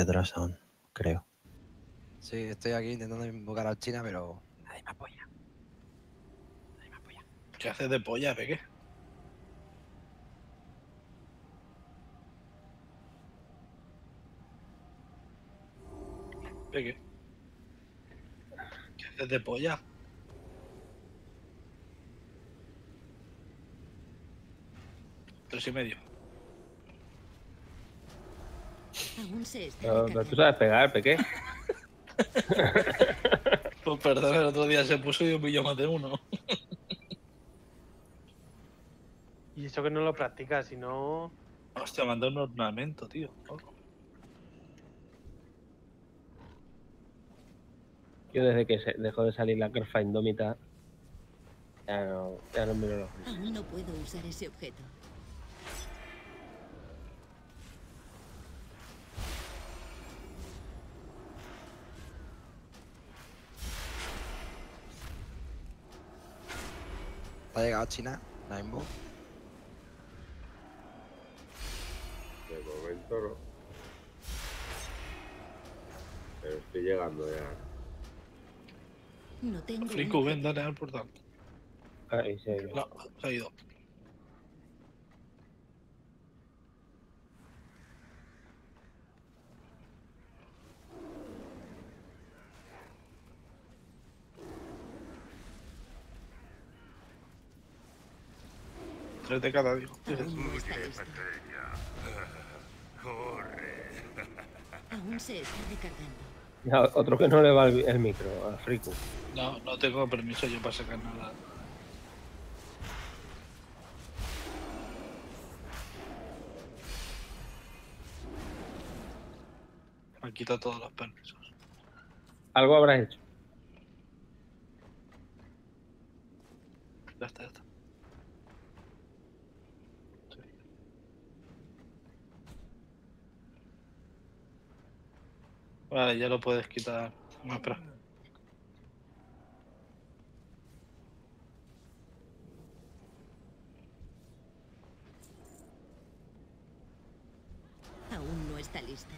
atrás aún, creo. Sí, estoy aquí intentando invocar al China, pero nadie me apoya. ¿Qué haces de polla, Peque? Peque. ¿Qué haces de polla? Tres y medio. Pero tú sabes pegar, Peque. Pues perdón, el otro día se puso y yo maté uno. Y eso que no lo practicas, si no... Hostia, mandó un ornamento, tío. Yo desde que dejó de salir la carfa indómita... Ya no miro los ojos. A mí no puedo usar ese objeto. ¿Ha llegado China? ¿Naimbo? De momento no. Pero estoy llegando ya. No tengo. Flico, ven, dale al portal. Ahí se ha ido. No, se ha ido. Tres de cada, dijo. Aún se está recargando. No, otro que no le va el micro, a Friku. No, no tengo permiso yo para sacar nada. Me han quitado todos los permisos. Algo habrás hecho. Ya está, ya está. Vale, ya lo puedes quitar. No, espera. Aún no está lista.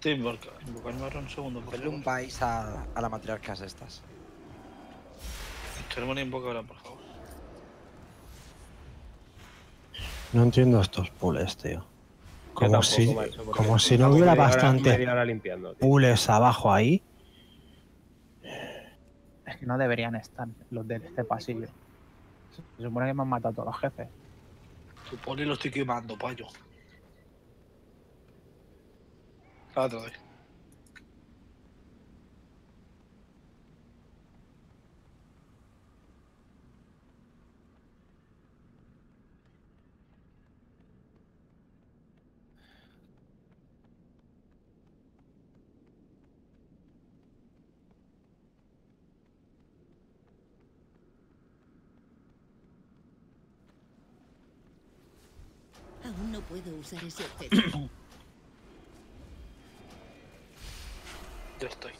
Te invocarme ahora un segundo. Ponle un país a la matriarca estas. Queremos una invocadora, por favor. No entiendo estos pulls, tío. Como si no hubiera bastante pulls abajo ahí. Es que no deberían estar los de este pasillo. Se supone que me han matado a todos los jefes. Supone que los estoy quemando, payo. Otra vez. No puedo usar ese objeto. Yo estoy.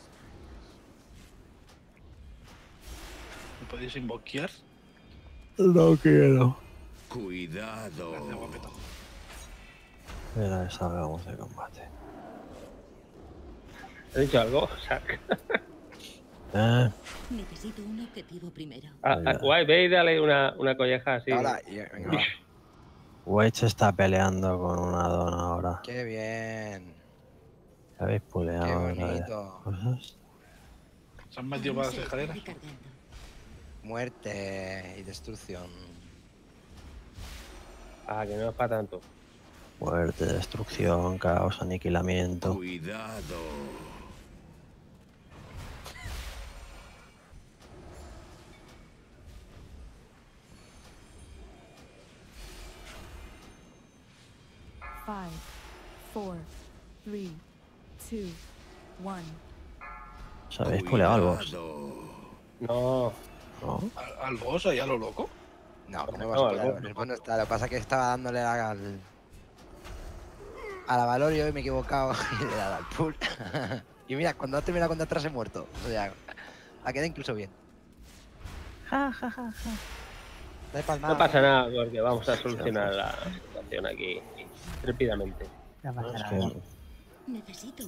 ¿Me podéis invoquear? No quiero. Cuidado. Mira, salgamos de combate. ¿He dicho algo, Zack? Necesito un objetivo primero. Guay, ve y dale una colleja así. Hola, venga. Wedge está peleando con una dona ahora. ¡Qué bien! ¿Habéis puleado? ¡Qué bonito! ¿Cosas? ¿Se han metido para las escaleras? Muerte y destrucción. Ah, que no es para tanto. Muerte, destrucción, caos, aniquilamiento. ¡Cuidado! ¿Sabéis puleado al boss? No. ¿No? ¿Al boss allá lo loco? No, pero no vas a pulear. El boss no está. Lo que pasa es que estaba dándole a la Valorio y me he equivocado y le he dado al pool. Y mira, cuando has terminado la cuenta atrás he muerto. O sea, ha quedado incluso bien. Ja, ja, ja, ja. No pasa nada, porque vamos a solucionar la situación aquí rápidamente.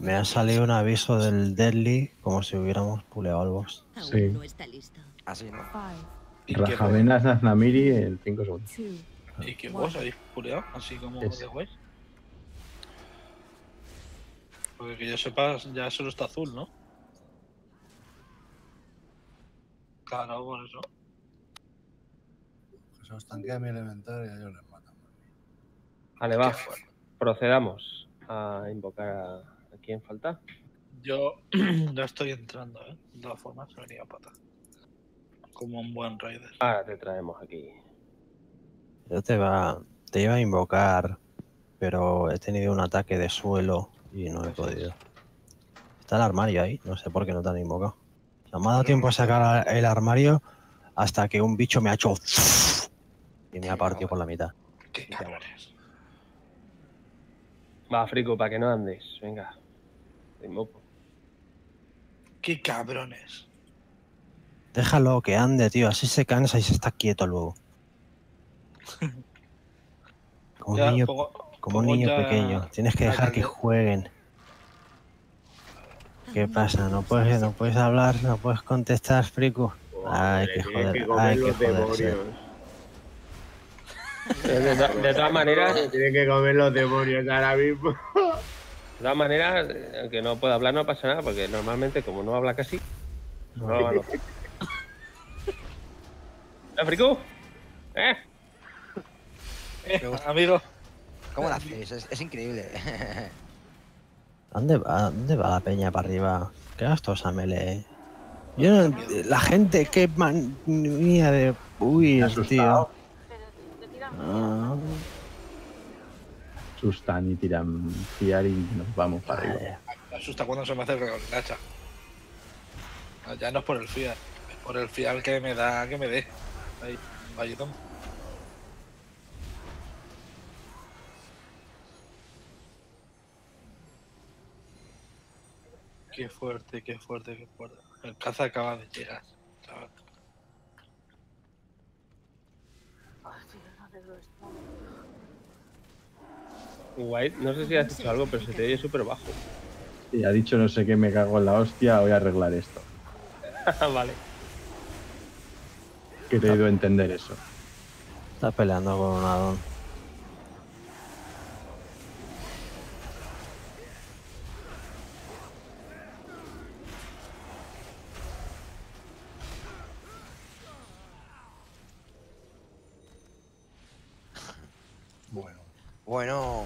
Me ha salido un aviso del Deadly como si hubiéramos puleado al boss. Sí. Así, ¿no? Rajavenas Naznamiri en 5 segundos. ¿Y qué boss habéis puleado? Así como de guay. Porque que yo sepa, ya solo está azul, ¿no? Claro, por eso. Se os tanquea mi elementaria y ellos les matan. Vale, va. Procedamos a invocar a quien falta. Yo no estoy entrando, ¿eh? De todas formas, se venía a pata. Como un buen raider. Ahora te traemos aquí. Yo te iba a invocar, pero he tenido un ataque de suelo y no he podido. Está el armario ahí, no sé por qué no te han invocado. O sea, me ha dado tiempo a sacar el armario hasta que un bicho me ha hecho... Y me ha partido por la mitad. Qué cabrones. Va, Frico, para que no andes. Venga. Te invoco. Qué cabrones. Déjalo que ande, tío. Así se cansa y se está quieto luego. Como ya, un niño pequeño. Tienes que dejar que jueguen. ¿Qué pasa? No puedes hablar, no puedes contestar, Frico. Ay, qué joder. De todas maneras... Tiene que comer los demonios ahora mismo. De todas maneras, que no pueda hablar no pasa nada, porque normalmente, como no habla casi, no lo va a notar. ¿Eh, Frico? ¿Eh? Amigo. ¿Cómo lo hacéis? Es increíble. ¿Dónde va la peña para arriba? Qué gastosa melee. Yo no, la gente, qué manía de... Uy, tío. Ah. Asustan y tiran fiar y nos vamos para arriba. Me asusta cuando se me hace el hacha. Ya no es por el fiar, es por el fiar que me da, que me dé. Ahí, vallotón. Qué fuerte, qué fuerte, qué fuerte. El caza acaba de llegar, chaval. White, no sé si has dicho algo, pero se te oye súper bajo. Sí, ha dicho no sé qué, me cago en la hostia, voy a arreglar esto. Vale. Que te he ido a entender eso. Está peleando con un addon. Bueno.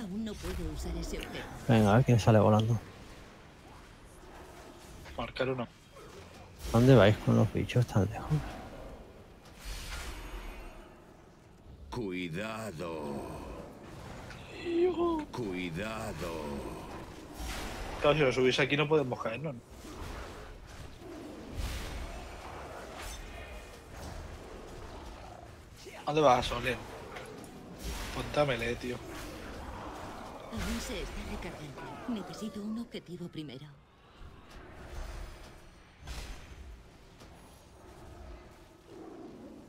Aún no puedo usar ese objeto. Venga, a ver quién sale volando. Marcar uno. ¿Dónde vais con los bichos tan lejos? Cuidado. Dios. Cuidado. Claro, si lo subís aquí no podemos caer, ¿no? ¿Dónde vas, Soler? Póntamele, tío. Aún se está recargando. Necesito un objetivo primero.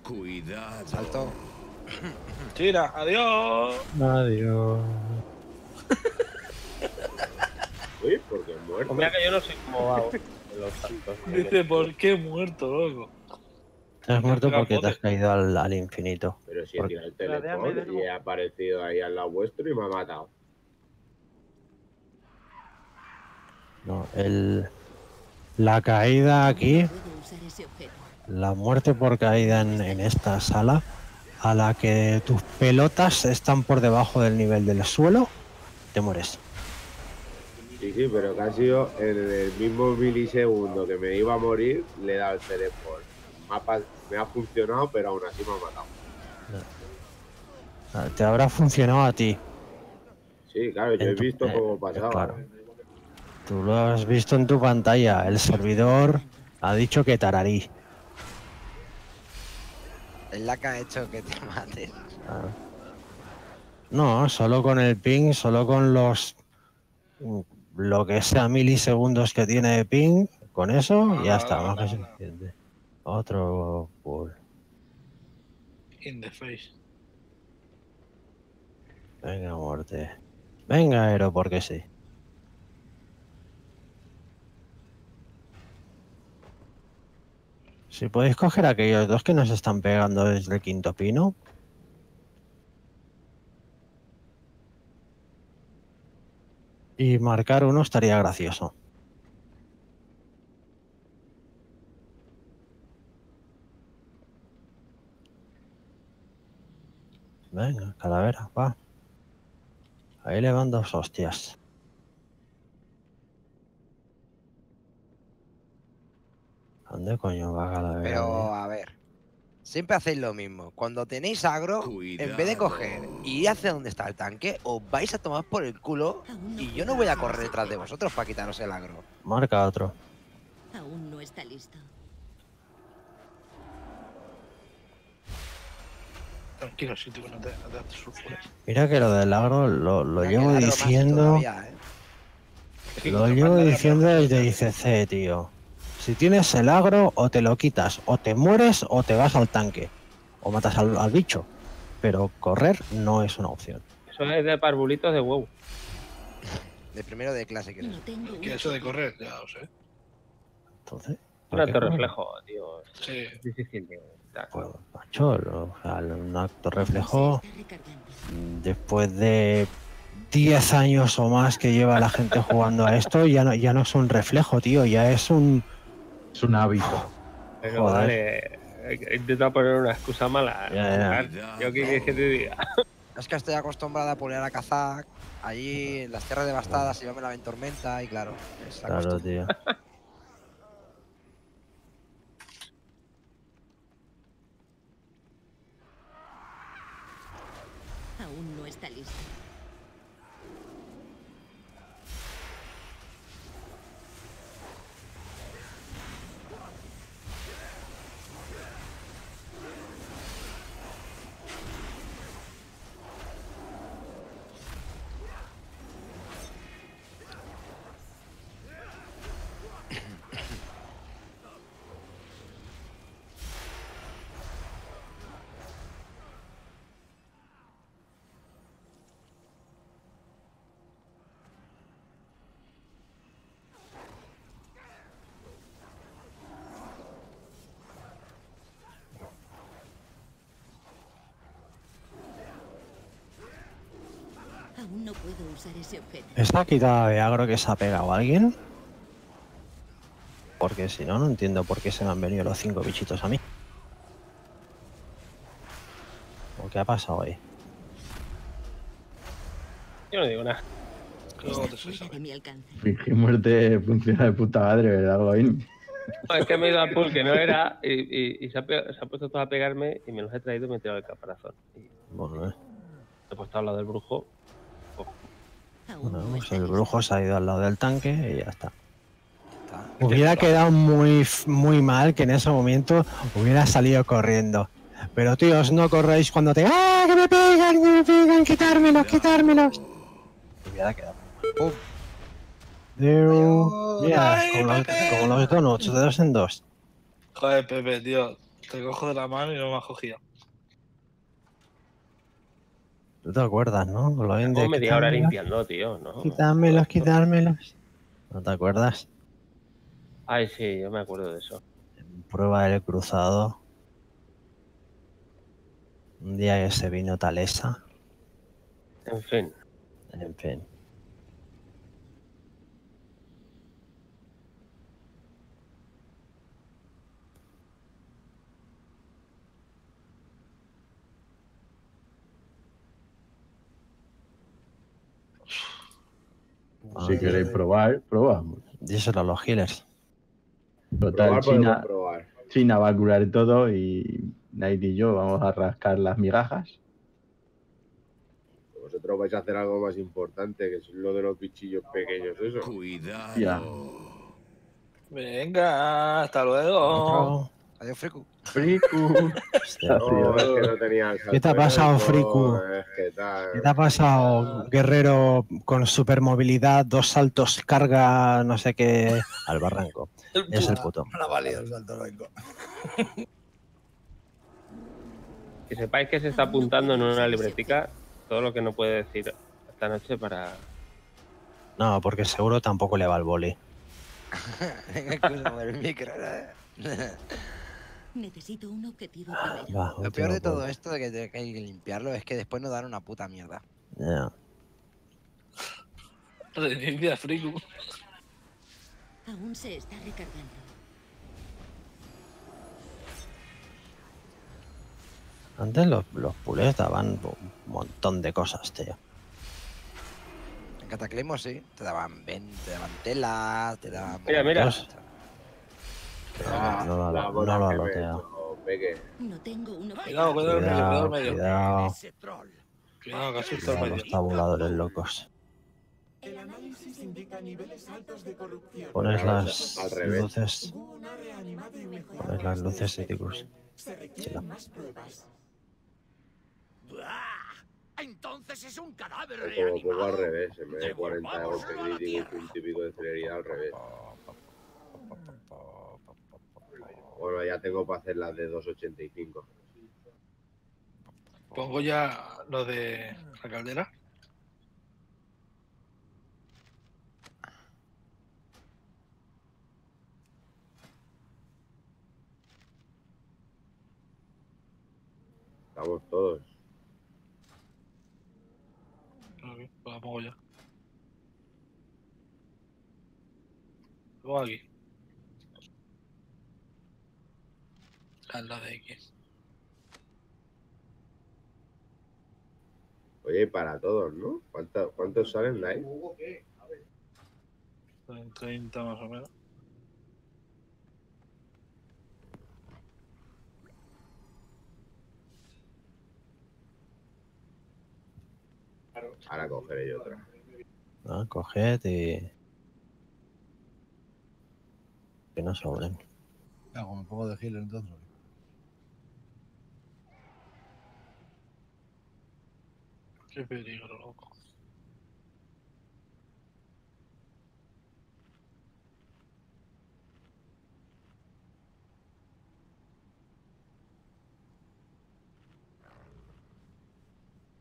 Cuidado. Salto. Tira, adiós. Adiós. Uy, ¿por qué muerto? Mira que yo no sé cómo hago los saltos. Dice, ¿por qué muerto, loco? Te has muerto porque te has caído al infinito. Pero si he tirado el teleport y he aparecido ahí al lado vuestro y me ha matado. No, la caída aquí, la muerte por caída en esta sala, a la que tus pelotas están por debajo del nivel del suelo, te mueres. Sí, pero que ha sido en el mismo milisegundo que me iba a morir, le he dado el teleport. Me ha funcionado, pero aún así me ha matado. Te habrá funcionado a ti. Sí, claro, yo he visto cómo pasaba. Claro. Tú lo has visto en tu pantalla. El servidor ha dicho que tararí. Es la que ha hecho que te mates. Ah. No, solo con el ping, solo con los... Lo que sea milisegundos que tiene de ping, con eso ya está, más que suficiente. Otro ball. In the face. Venga, muerte. Venga, Aero, porque sí. Si podéis coger a aquellos dos que nos están pegando desde el quinto pino. Y marcar uno estaría gracioso. Venga, calavera, va. Ahí le van dos hostias. ¿Dónde coño va calavera? Pero, a ver. Siempre hacéis lo mismo. Cuando tenéis agro, cuidado, en vez de coger y ir hacia donde está el tanque, os vais a tomar por el culo y yo no voy a correr detrás de vosotros para quitaros el agro. Marca otro. Aún no está listo. Tranquilo, si tú no te sufres. Mira que lo del agro lo llevo diciendo. Todavía, ¿eh? Lo llevo diciendo desde ICC, tío. Si tienes el agro, o te lo quitas, o te mueres, o te vas al tanque, o matas al bicho. Pero correr no es una opción. Eso es de parvulitos de huevo. De primero de clase, que no eso. Que eso de correr, ya lo sé. Entonces. Un acto reflejo, tío. Sí. Es difícil, tío. Pues, macho, un acto reflejo. Después de 10 años o más que lleva la gente jugando a esto, ya no es un reflejo, tío, ya es un. Es un hábito. Pero vale, he intentado poner una excusa mala. Ya. Yo qué quieres que te diga. Es que estoy acostumbrada a poner a cazar. Allí en las tierras devastadas se llama la ventormenta y claro. Claro, tío. Aún no está listo. No puedo usar ese objeto. ¿Está quitada de agro que se ha pegado a alguien? Porque si no, no entiendo por qué se me han venido los 5 bichitos a mí. ¿O qué ha pasado ahí? Yo no digo nada. Fingir muerte funciona de puta madre, ¿verdad, Goin? No, es que me he ido al pool que no era y se ha puesto todo a pegarme y me los he traído y me he tirado el caparazón. Bueno, He puesto al lado del brujo. Bueno, pues el brujo se ha ido al lado del tanque y ya está. Hubiera quedado muy, muy mal que en ese momento hubiera salido corriendo. Pero tíos, no corréis cuando te... ¡Ah, que me pegan, quitármelos, Hubiera quedado muy mal. Mira, como los donuts, de 2 en 2. Joder, Pepe, tío, te cojo de la mano y no me has cogido. Tú te acuerdas, ¿no? Lo de media hora limpiando, tío. No, quitármelos. ¿No te acuerdas? Ay, sí, yo me acuerdo de eso. En prueba del cruzado. Un día que se vino Talesa. En fin. Si queréis probar, probamos. Díselo a los healers. Total, China va a curar todo y Night y yo vamos a rascar las migajas. Vosotros vais a hacer algo más importante, que es lo de los bichillos pequeños, eso. Cuidado. Ya. Venga, hasta luego. Adiós, Friku. Friku. No, es que no tenía. ¿Qué te ha pasado, Friku? ¿Qué te ha pasado, guerrero con supermovilidad, dos saltos, carga, no sé qué, al barranco? Es el puto. No la ha valido el salto loico. Que sepáis que se está apuntando en una libretica todo lo que no puede decir esta noche para... No, porque seguro tampoco le va el boli. El micro, ¿no? Necesito un objetivo primero. Va, lo peor de todo esto de que hay que limpiarlo es que después nos dan una puta mierda. Ya. Reinicia Friku. Aún se está recargando. Antes los pulés daban un montón de cosas, tío. En Cataclismo sí, te daban 20, te daban tela, te daban... Mira, montos. Mira. Cuidado, que asusta el medio. Los tabuladores locos. El análisis indica niveles altos de corrupción. Pones las luces. Pones las luces y ticus. Chila. Entonces es un cadáver reanimado. Como al revés, en vez de 40 de golpe crítico, un típico de celeridad al revés. Bueno, ya tengo para hacer las de 285. ¿Pongo ya lo de la caldera? Estamos todos. Ok, pues la pongo ya. Lo pongo aquí. Al lado de X. Oye, para todos, ¿no? ¿Cuántos salen live? 30 más o menos. Ahora cogeré yo otra. No, coged y... Que no sobren. Claro, me pongo de healer entonces. Qué peligro, loco.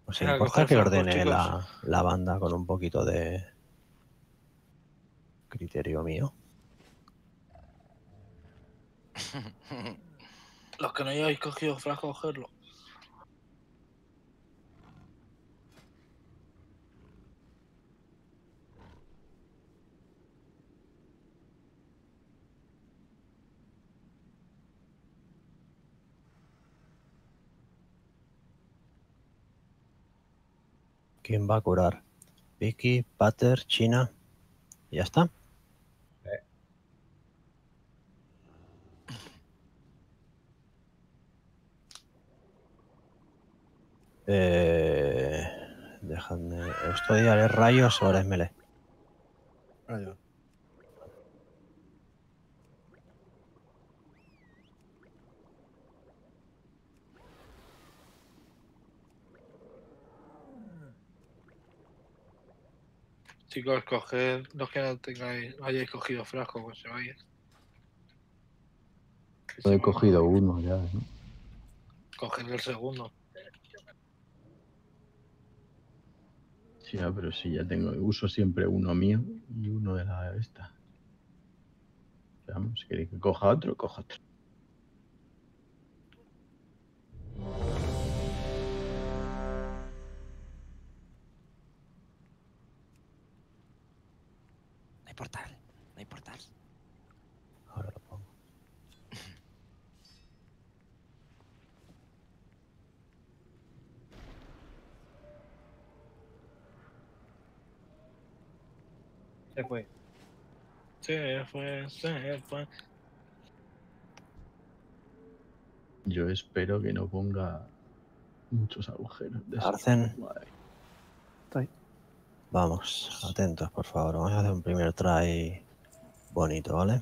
O sea, importa que ordene la banda con un poquito de criterio mío. Los que no hayáis cogido frasco, cogerlo. ¿Quién va a curar? Vicky, Pater, China. ¿Ya está? Dejadme. ¿Esto ya es rayos o es melee? Rayos. Chicos, coged los que no hayáis cogido frasco, que se vayan. Yo he cogido uno ya, ¿no? Coged el segundo. Sí, pero sí, ya tengo. Uso siempre uno mío y uno de la esta. Vamos, si queréis que coja otro, coja otro. Portal, no hay portal. Ahora lo pongo. Se fue. Se fue, se fue. Yo espero que no ponga muchos agujeros. De Arcen. Estoy. Vamos, atentos, por favor. Vamos a hacer un primer try bonito, ¿vale?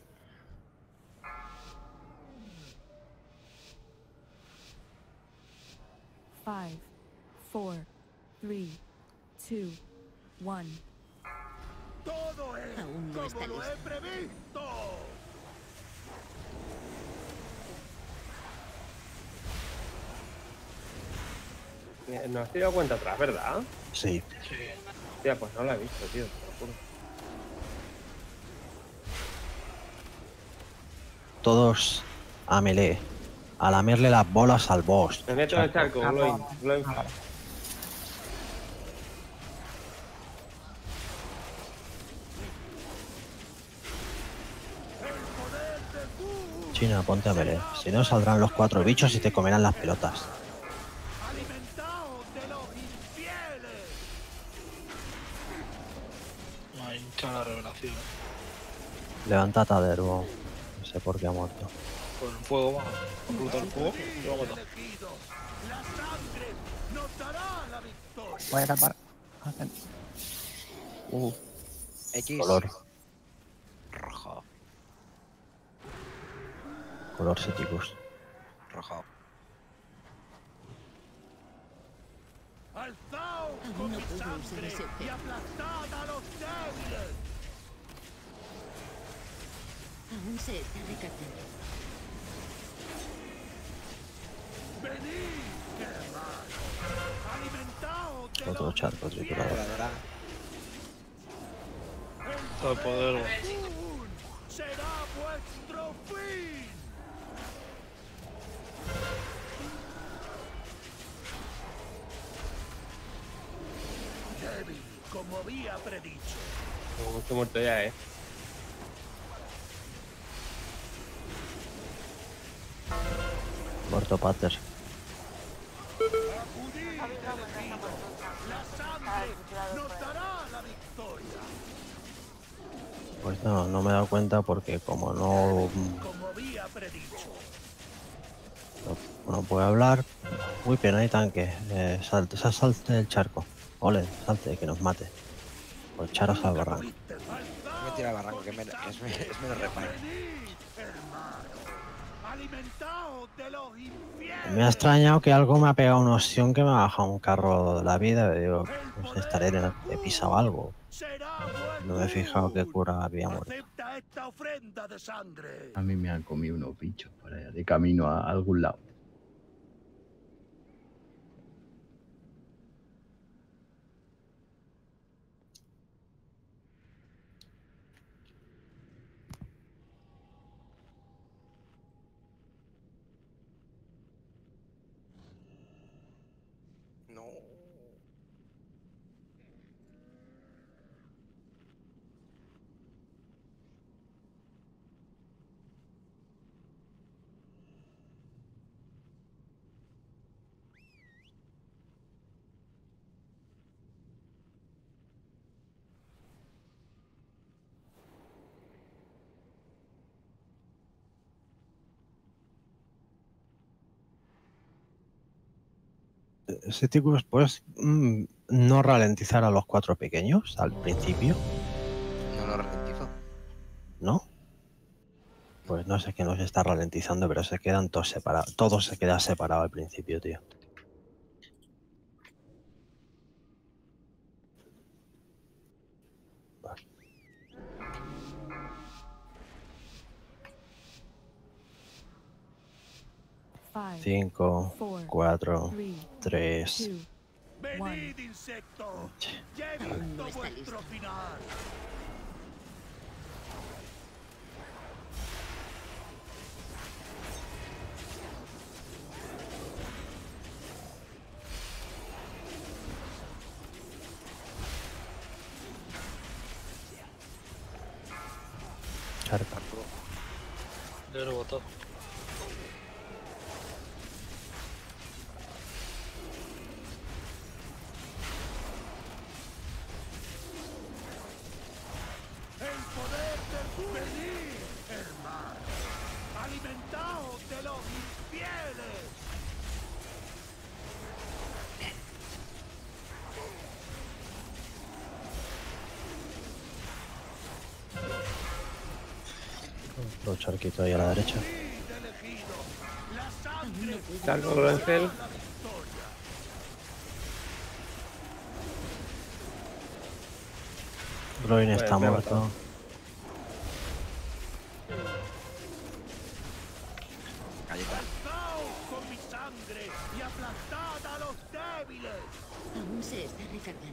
5, 4, 3, 2, 1. Todo es aún no como lo he previsto. No has tirado cuenta atrás, ¿verdad? Sí. Tía, pues no la he visto, tío. Te lo juro. Todos a melee. A lamerle las bolas al boss. Me meto en el charco, Gloin. China, ponte a melee. Si no, saldrán los 4 bichos y te comerán las pelotas. La revelación. Levanta a Derbo. No sé por qué ha muerto. Por el fuego, vamos. Brutal el fuego. Lo vamos a matar. Voy a tapar. X. Color. Rojo. Color Ceticus. Rojo. Alzaos con mi sangre y aplastad a los débiles. Aún se está recatando. Venid, hermanos. Alimentaos de otro charco triturador. Todo poderoso. Será vuestro fin. Como había predicho. Estoy muerto ya, Muerto Pater. Pues no me he dado cuenta porque como no... No puedo hablar. Uy, pero no hay tanque. Salte del charco. Ole, salte, que nos mate. O echaros al barranco. Me tira al barranco, que es menos reparo. Me ha extrañado que algo me ha pegado una opción que me ha bajado un carro de la vida. Digo, pues estaré en el que he pisado algo. No me he fijado qué cura había muerto. A mí me han comido unos bichos por allá, de camino a algún lado. Ceticus, pues no ralentizar a los 4 pequeños al principio. No lo ralentizo. ¿No? Pues no sé qué nos está ralentizando, pero se quedan todos separados. Todo se queda separado al principio, tío. Vale. 5, 4, 3. Venid, insecto. Ya he visto vuestro final. Charca. Le he rebotado. Charquito ahí a la derecha. Charco Groencel. Groin está muerto. Aún se está recargando.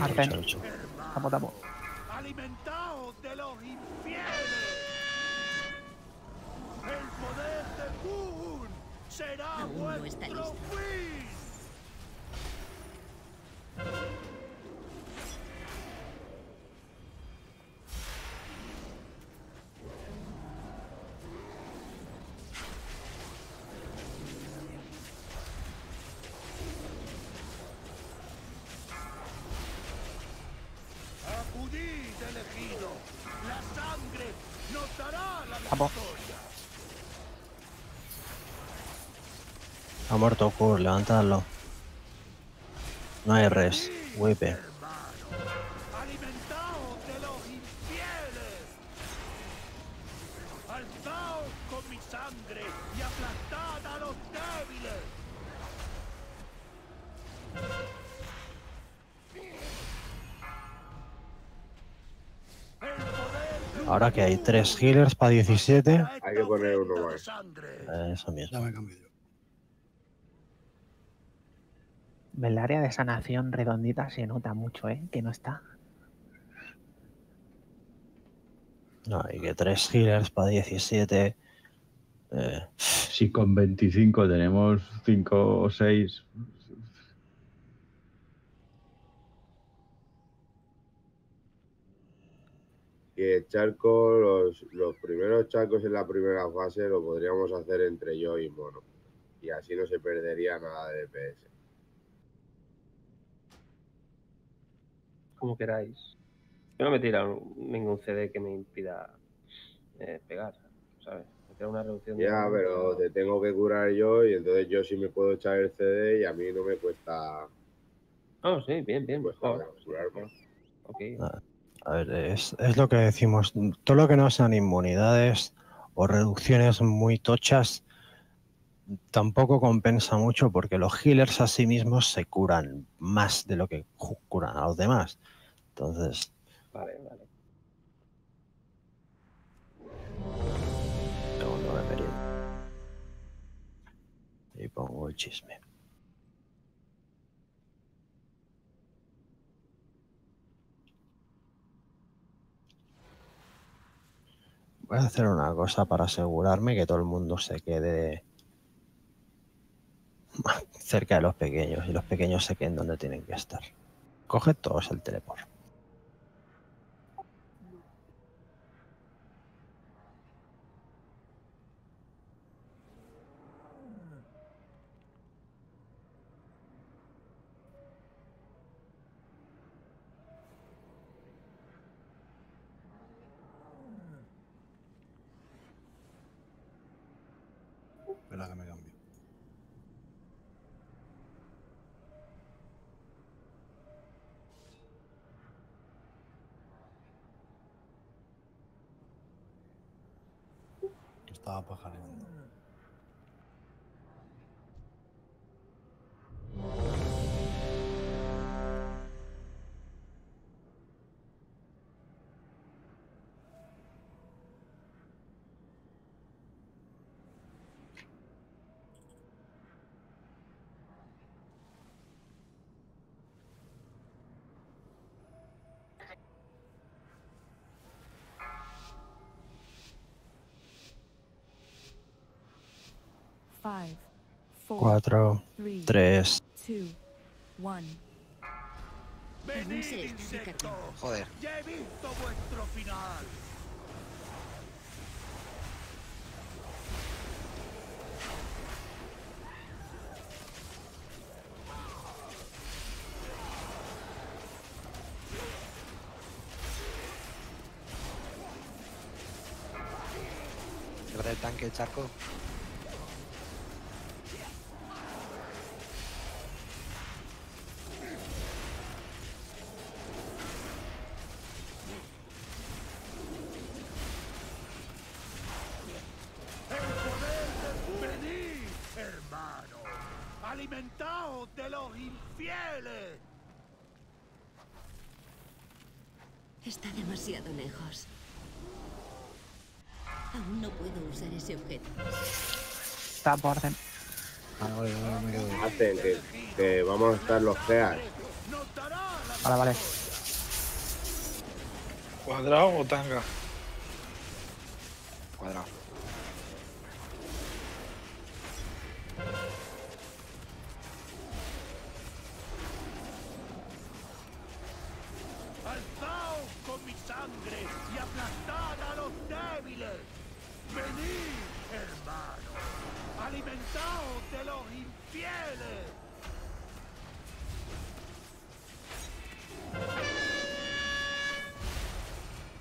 Arpen. Tapo, tapo. Alimentaos de los infieles. El poder de Kun será vuestro fin. Ha muerto Kur, levantadlo. No hay res, wipe. Alimentaos de los infieles. Alzaos con mi sangre y aplastad a los débiles. Ahora que hay 3 healers para 17. Hay que poner uno más. Eso mismo. El área de sanación redondita se nota mucho, ¿eh? Que no está. No, hay que 3 healers para 17. Si con 25 tenemos 5 o 6... Que charcos, los primeros charcos en la primera fase lo podríamos hacer entre yo y Mono. Y así no se perdería nada de DPS. Como queráis. Yo no me he tirado ningún CD que me impida pegar, ¿sabes? Me tira una reducción de... Ya, pero te tengo que curar yo y entonces yo sí me puedo echar el CD y a mí no me cuesta... Ah, sí, bien, bien. Pues curarme. Ok. A ver, es lo que decimos, todo lo que no sean inmunidades o reducciones muy tochas tampoco compensa mucho porque los healers a sí mismos se curan más de lo que curan a los demás. Entonces... Vale, vale. Segundo de periodo. Y pongo el chisme. Voy a hacer una cosa para asegurarme que todo el mundo se quede cerca de los pequeños y los pequeños se queden donde tienen que estar. Coge todos el teleport. Estaba pajareando. Five, four, 4, 3, 3, 2, 1. Venid, insectos. Joder. Ya he visto vuestro final. ¿Pierde el tanque, el charco? ¡Venid! ¡Alimentaos de los infieles! Está demasiado lejos. Aún no puedo usar ese objeto. Está por dentro. Hacen que vamos a estar los feas. Vale, vale. ¿Cuadrado o tanga? Cuadrado. Alzaos con mi sangre y aplastad a los débiles. Venid, hermanos, alimentaos de los infieles.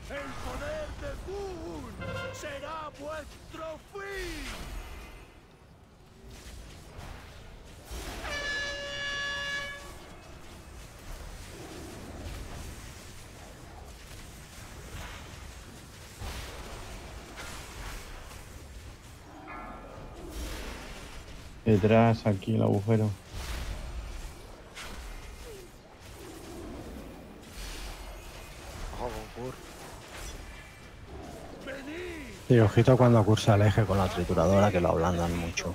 El poder de Kun será vuestro fin. Detrás, aquí el agujero. Y ojito cuando cursa el eje con la trituradora, que lo ablandan mucho.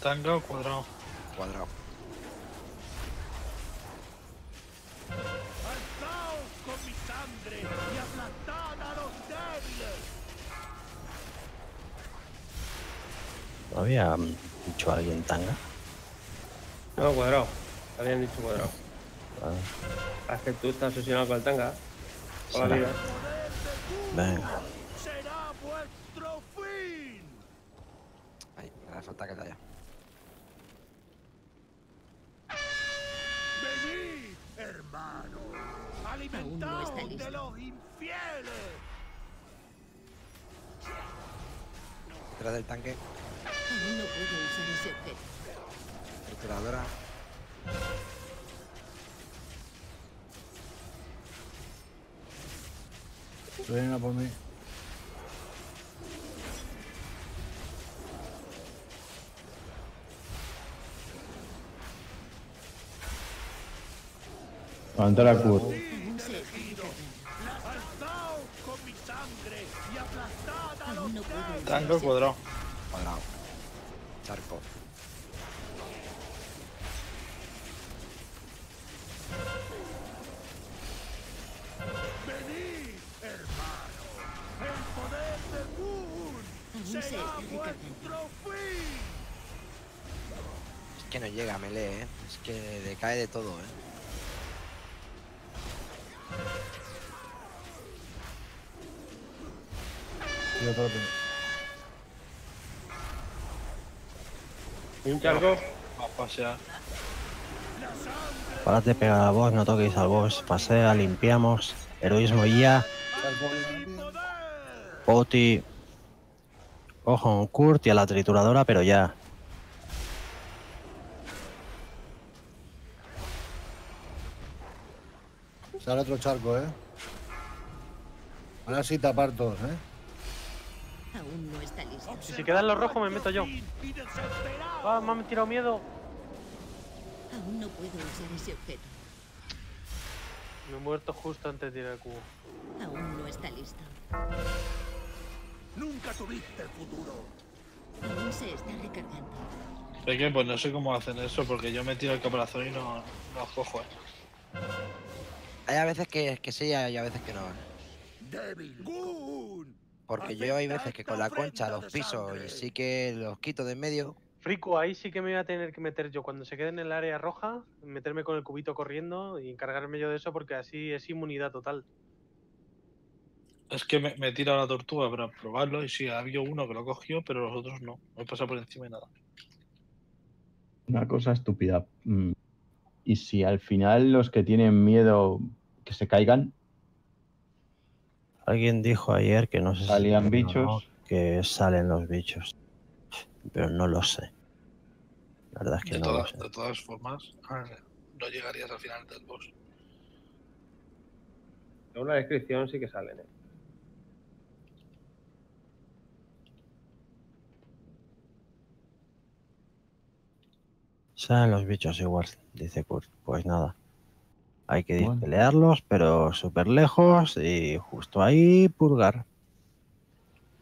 ¿Tanga o cuadrado? Cuadrado. Alzaos con mi sangre y aplastad a los débiles. ¿No había dicho alguien tanga? No, cuadrado. Habían dicho cuadrado. Ah. Es que tú estás obsesionado con el tanga. Hola, vida. Venga. Será vuestro fin. Ahí, me da falta que te haya. Venid, hermano. Alimentaos de los infieles. Detrás del tanque. No puedo usar ese objeto. Trituradora. Venga por mí. Levanta la cruz. Alzaos con mi sangre y aplastad a los débiles. Tango cuadrado. Cuadrado. Charco. Será vuestro fin. Es que no llega a melee, ¿eh? Es que decae de todo, ¿eh? ¿Y un cargo? Va a pasear. Parate pegada a vos, no toquéis al boss. Pasea, limpiamos. Heroísmo ya. Poti. Cojo un Kurt y a la trituradora, pero ya. Sale otro charco, ¿eh? Ahora sí tapar todos, ¿eh? Aún no está listo. Si se quedan los rojos, me meto yo. Ah, me han tirado miedo. Aún no puedo usar ese objeto. Me he muerto justo antes de tirar el cubo. Aún no está listo. Nunca tuviste futuro. Aún se está recargando. Es que pues no sé cómo hacen eso, porque yo me tiro el caparazón y no cojo. Hay a veces que sí, hay a veces que no. Débil. Porque yo hay veces que con la concha los piso y sí que los quito de en medio. Frico, ahí sí que me voy a tener que meter yo. Cuando se quede en el área roja, meterme con el cubito corriendo y encargarme yo de eso, porque así es inmunidad total. Es que me tira la tortuga para probarlo y sí, había uno que lo cogió, pero los otros no. No he pasado por encima de nada. Una cosa estúpida. ¿Y si al final los que tienen miedo que se caigan? Alguien dijo ayer que no se salían bichos. No, que salen los bichos. Pero no lo sé. La verdad es que no lo sé. De todas formas, no llegarías al final del boss. Según la descripción sí que salen, ¿eh? Salen los bichos igual, dice Kurt. Pues nada, hay que pelearlos, pero súper lejos y justo ahí purgar.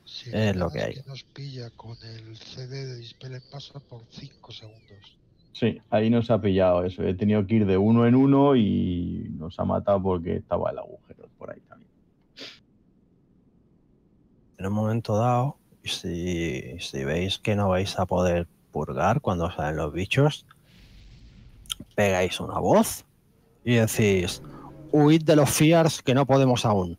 Sí, es lo que hay. Que nos pilla con el CD de Dispel pasa por 5 segundos. Sí, ahí nos ha pillado eso. He tenido que ir de uno en uno y nos ha matado porque estaba el agujero por ahí también. En un momento dado, si veis que no vais a poder purgar cuando salen los bichos, pegáis una voz y decís: huid de los fiars que no podemos aún.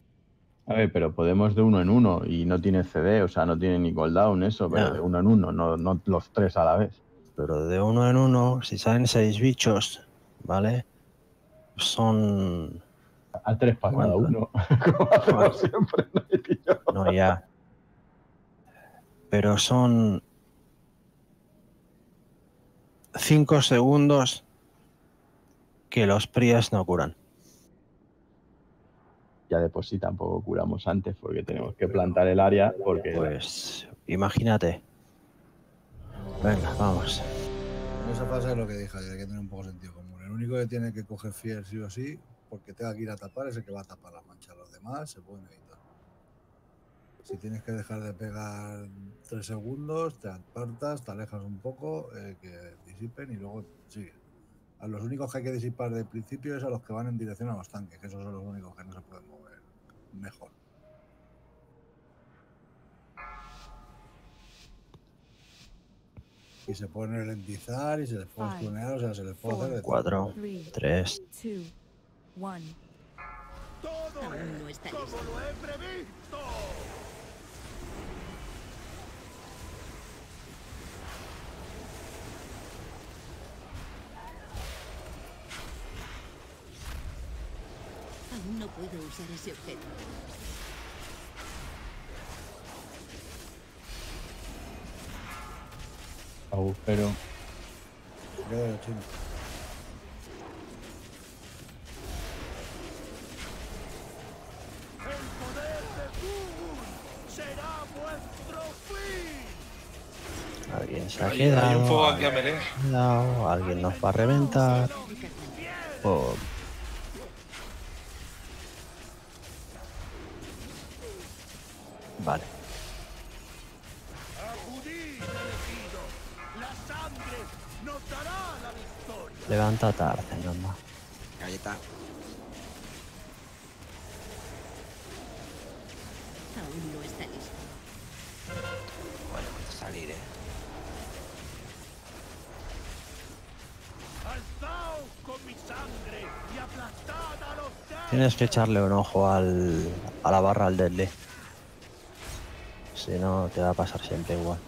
A ver, pero podemos de uno en uno y no tiene CD, o sea, no tiene ni cooldown eso, pero no. De uno en uno, no los tres a la vez. Pero de uno en uno, si salen 6 bichos, ¿vale? Son... A 3 para cada uno. Como hacemos siempre, no hay pillo. No, ya. Pero son 5 segundos que los Prias no curan. Ya de por sí tampoco curamos antes porque tenemos que plantar el área porque... Pues imagínate. Venga, vamos. Esa frase es lo que dije, hay que tener un poco de sentido común. El único que tiene que coger fiel sí o sí, porque tenga que ir a tapar, es el que va a tapar las manchas. Los demás se pueden evitar. Si tienes que dejar de pegar 3 segundos, te apartas, te alejas un poco, que disipen y luego sigue. A los únicos que hay que disipar de principio es a los que van en dirección a los tanques, que esos son los únicos que no se pueden mover mejor. Y se pueden ralentizar y se les puede tunear, o sea, se les puede hacer de 4, 3, 2, 1. Todo aún no está listo. Como lo he previsto. Aún no puedo usar ese objeto. Agujero. Alguien se ha quedado. Hay un fuego aquí a meter. No, alguien nos va a reventar. Oh. Vale. Levanta tarde, nomás. Galleta. Aún no está listo. Bueno, voy a salir, Alzaos con mi sangre y aplastad a los tres. Tienes que echarle un ojo a la barra al deadly. Si no, te va a pasar siempre igual.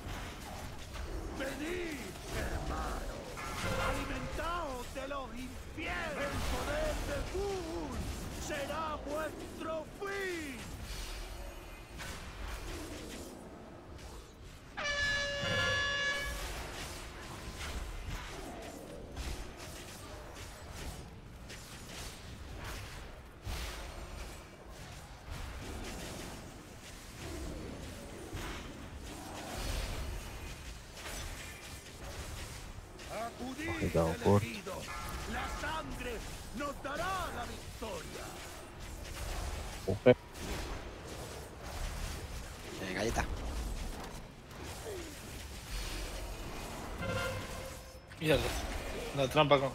Trampa con...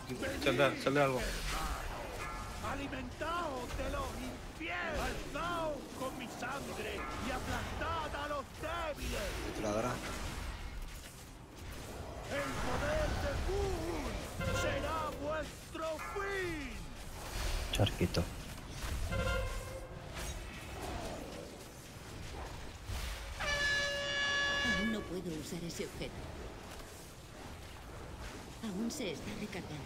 Saldrá algo. Alimentaos de los infieles. Alzaos con mi sangre y aplastad a los débiles. Trituradora. El poder de Kun será vuestro fin. Charquito. Aún no puedo usar ese objeto. Aún se está recargando.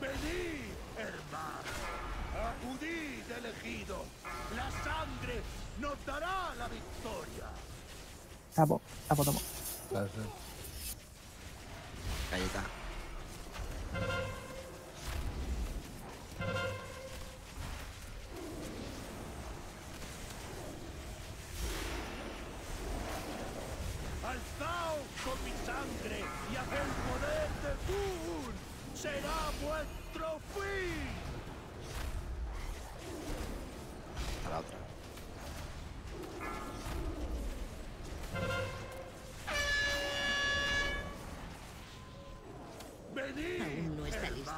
Venid, hermano. Acudid, elegido. La sangre nos dará la victoria. Tapo. Galleta. Alzaos con mi sangre y haced el poder de Thun. ¡Será vuestro fin! A la otra. ¡Venid! Aún no está listo.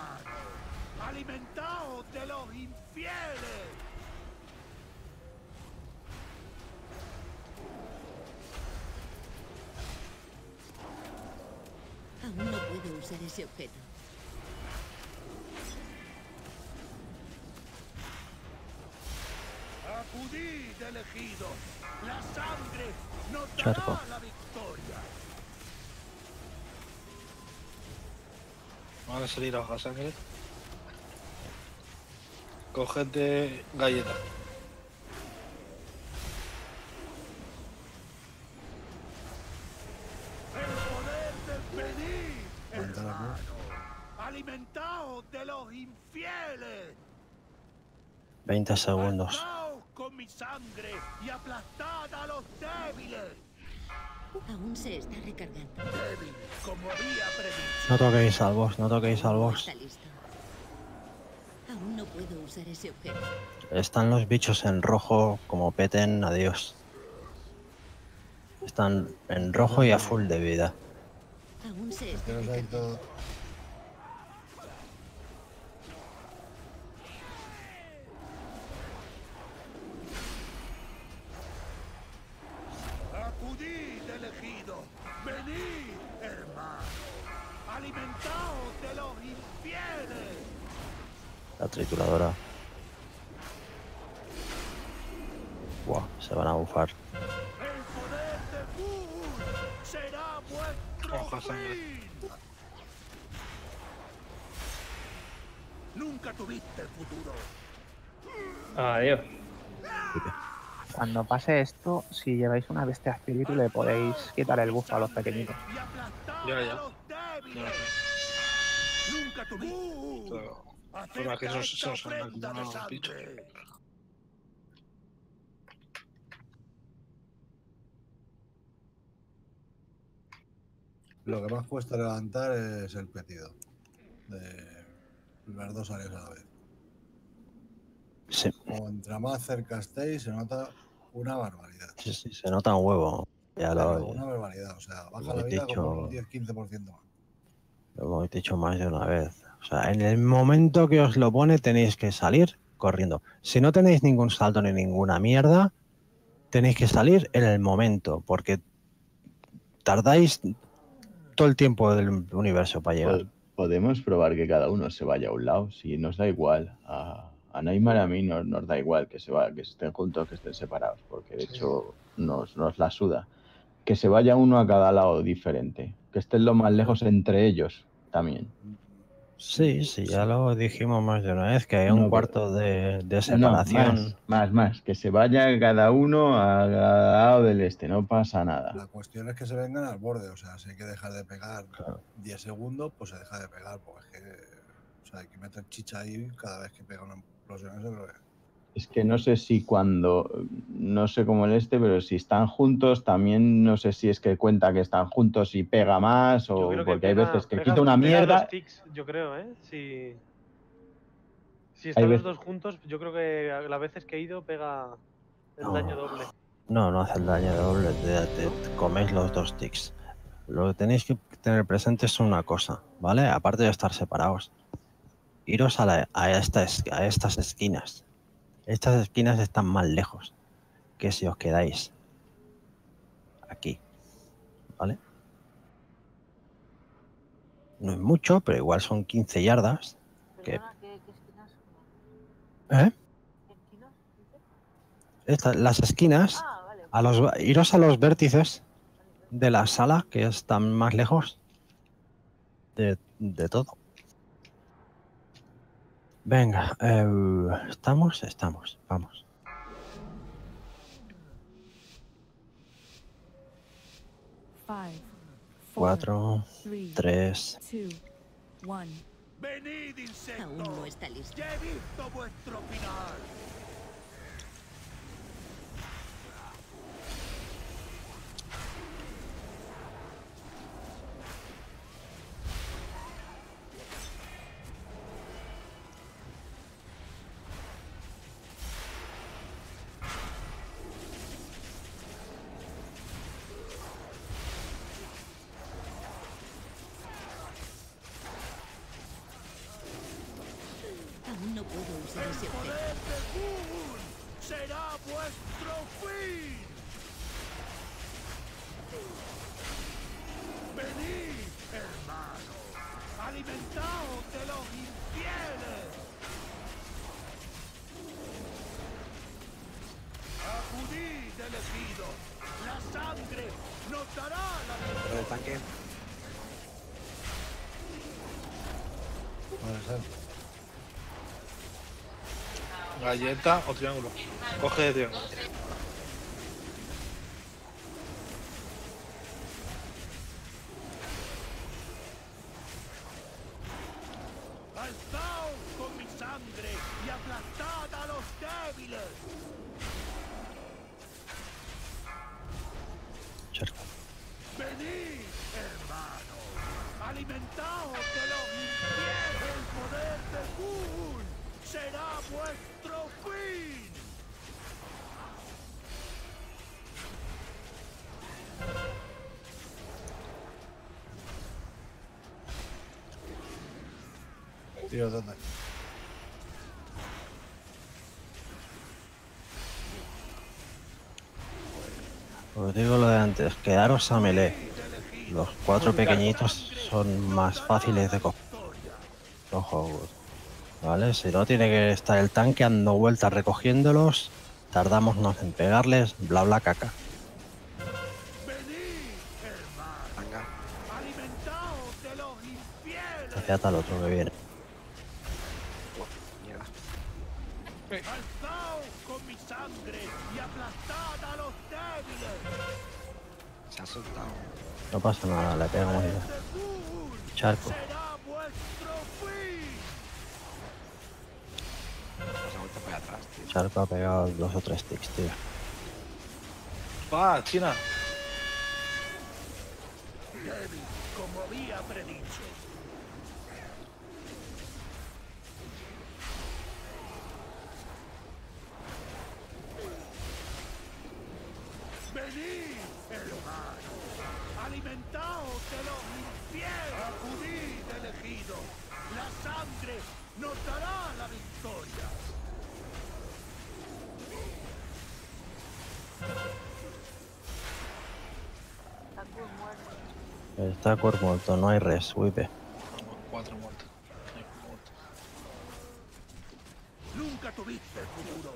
¡Alimentaos de los infieles! Aún no puedo usar ese objeto. Acudid, elegido. La sangre nos dará la victoria. Van a salir a hoja sangre. Cogete galleta. Alimentaos de los infieles. 20 segundos. Alimentaos con mi sangre y aplastad a los débiles. Aún se está recargando. Débil, como había previsto. No toquéis al boss, no toquéis al boss. Está listo. Aún no puedo usar ese objeto. Están los bichos en rojo, como peten, adiós. Están en rojo y a full de vida. Aún se está recargando. La trituradora. Buah, se van a bufar. Hoja sangre. Nunca tuviste el futuro. Adiós. Cuando pase esto, si lleváis una bestia espíritu, le podéis quitar el buff a los pequeñitos. Ya. Nunca tuviste. Pero que esos son algunos bichos. Lo que más cuesta levantar es el pedido de las dos áreas a la vez. Sí. Contra más cerca estéis, se nota una barbaridad. Sí, se nota un huevo. Ya lo... Una barbaridad, o sea, baja la vida como un 10-15% más. Lo he dicho más de una vez. O sea, en el momento que os lo pone tenéis que salir corriendo. Si no tenéis ningún salto ni ninguna mierda, tenéis que salir en el momento, porque tardáis todo el tiempo del universo para llegar. Podemos probar que cada uno se vaya a un lado, si nos da igual. A Neymar, a mí nos da igual que estén juntos, que estén separados, porque de hecho nos la suda. Que se vaya uno a cada lado diferente, que estén lo más lejos entre ellos también. Sí, ya lo dijimos más de una vez, que hay un cuarto de separación. Más, que se vaya cada uno al lado del este, no pasa nada. La cuestión es que se vengan al borde, o sea, si hay que dejar de pegar 10 segundos, pues se deja de pegar, porque es que, o sea, hay que meter chicha ahí cada vez que pega una explosión, eso creo que es. Es que no sé si cuando, no sé cómo el este, pero si están juntos, también no sé si es que cuenta que están juntos y pega más, o porque pega, hay veces que pega, quita una mierda. Tics, yo creo, ¿eh? Si están los dos juntos, yo creo que las veces que he ido pega el daño doble. No hace el daño doble, te coméis los dos tics. Lo que tenéis que tener presente es una cosa, ¿vale? Aparte de estar separados, iros a estas esquinas. Estas esquinas están más lejos que si os quedáis aquí, ¿vale? No es mucho, pero igual son 15 yardas. Perdona, ¿qué esquinas son? ¿Eh? ¿Qué esquinas? Las esquinas, vale. Iros a los vértices de la sala, que están más lejos de todo. Venga, estamos, vamos. Five, 4, 3, 2, 1. Venid, insectos. Aún no está listo. Ya he visto vuestro final. pudo usar ese objeto. ¡El poder de Moon será vuestro fin! ¡Venid, hermano! ¡Alimentaos de los infieles! ¡Acudid, elegido! ¡La sangre nos dará la vida! ¿El tanque? Puede ser. Galleta o triángulo. Coge de triángulo. Alzaos con mi sangre y aplastad a los débiles. Charco. Venid, hermanos. Alimentaos de los infieles. El poder de Kun será vuestro fin. Tío, ¿dónde? Os digo lo de antes, quedaros a melee. Los cuatro pequeñitos son más fáciles de coger. Ojo, ¿vale? Si no, tiene que estar el tanque dando vueltas recogiéndolos. Tardamos más en pegarles, bla bla caca. Hacia tal otro que viene. Alzaos con mi sangre y aplastad a los débiles. Se ha soltado. No pasa nada, le pegamos ya. Charco. Será vuestro fin. Se ha vuelto para atrás, tío. Charco ha pegado 2 o 3 ticks, tío. ¡Va, China! Débil, como había predicho. Venid, hermano, alimentaos de los infieles. Acudid, elegido, la sangre nos dará la victoria. Está cuerpo muerto, no hay res, wipe. 4 muertos. Nunca tuviste futuro.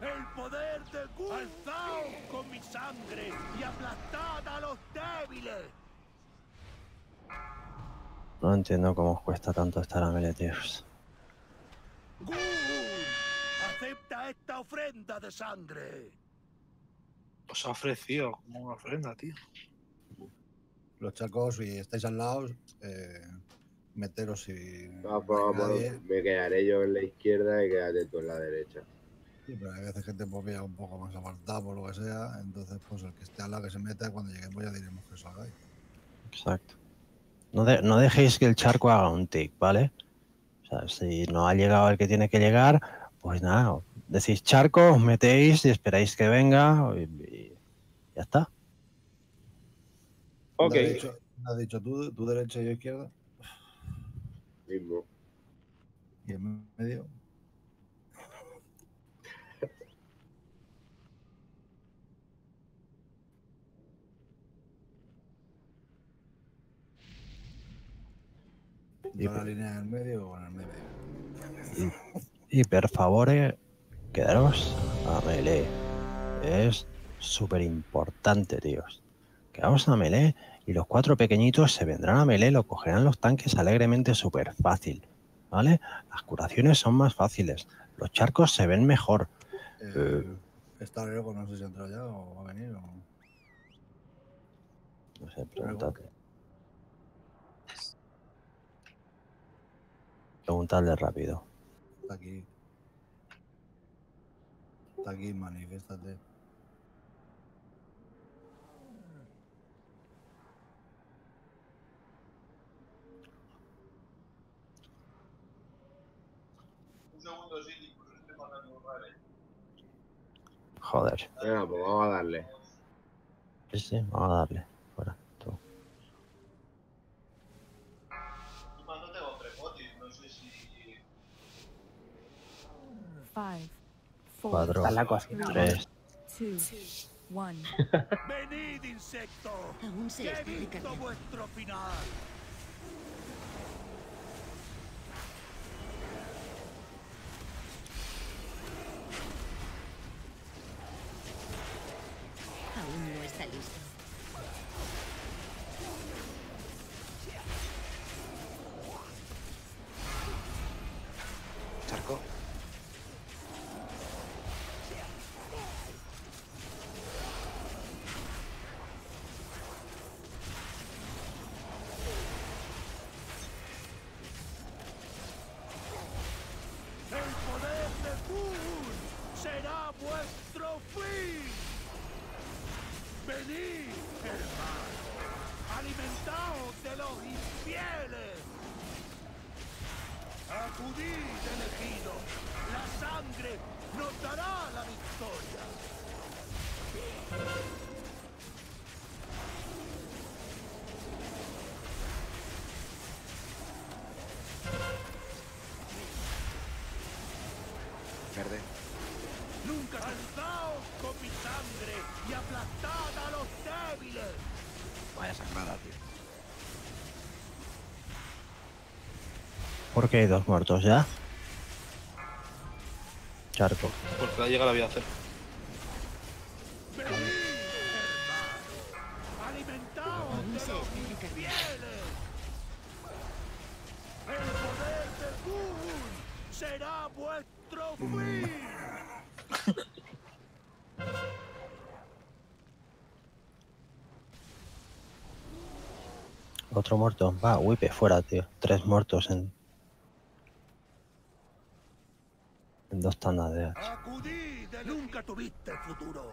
El poder de Kun. Alzaos con mi sangre y aplastad a los débiles. No entiendo cómo os cuesta tanto estar a melee, tíos. Kun, acepta esta ofrenda de sangre. Os ha ofrecido como una ofrenda, tío. Los chacos, si estáis al lado, meteros y... Vamos, me quedaré yo en la izquierda y quédate tú en la derecha. Sí, pero hay veces que te puedo pillar un poco más apartado por lo que sea, entonces pues el que esté al lado que se meta, cuando lleguemos ya diremos que os hagáis. Exacto. No dejéis que el charco haga un tick, ¿vale? O sea, si no ha llegado el que tiene que llegar, pues nada, decís charco, os metéis y esperáis que venga y ya está. Ok. ¿Has dicho tú derecha y yo izquierda? Mismo. ¿Y en medio? ¿Y la línea en el medio o en el medio? Y por favor, quedaros a melee. Es súper importante, tíos. Quedaos a melee y los 4 pequeñitos se vendrán a melee, lo cogerán los tanques alegremente, súper fácil, ¿vale? Las curaciones son más fáciles, los charcos se ven mejor. Está loco, no sé si ha entrado ya o va a venir o... No sé, pregúntate. Preguntarle rápido. Está aquí. Está aquí, manifiéstate. Un segundo, sí, porque estoy matando raro. Joder. Venga, pues vamos a darle. Sí, vamos a darle. Fuera. Tú mandate otro bote, no sé si... 4. Tres. 2, 1. Venid, insecto. Aún se está aplicando vuestro final. Aún no está listo. Charco. Nunca alzaos con mi sangre y aplastad a los débiles. Vaya sangrada, tío. ¿Por qué hay 2 muertos ya? Charco. Porque la llega la voy a hacer. Otro muerto. Va, Wipe, fuera, tío. 3 muertos en 2 tandas de H. Acudí de nunca tuviste futuro.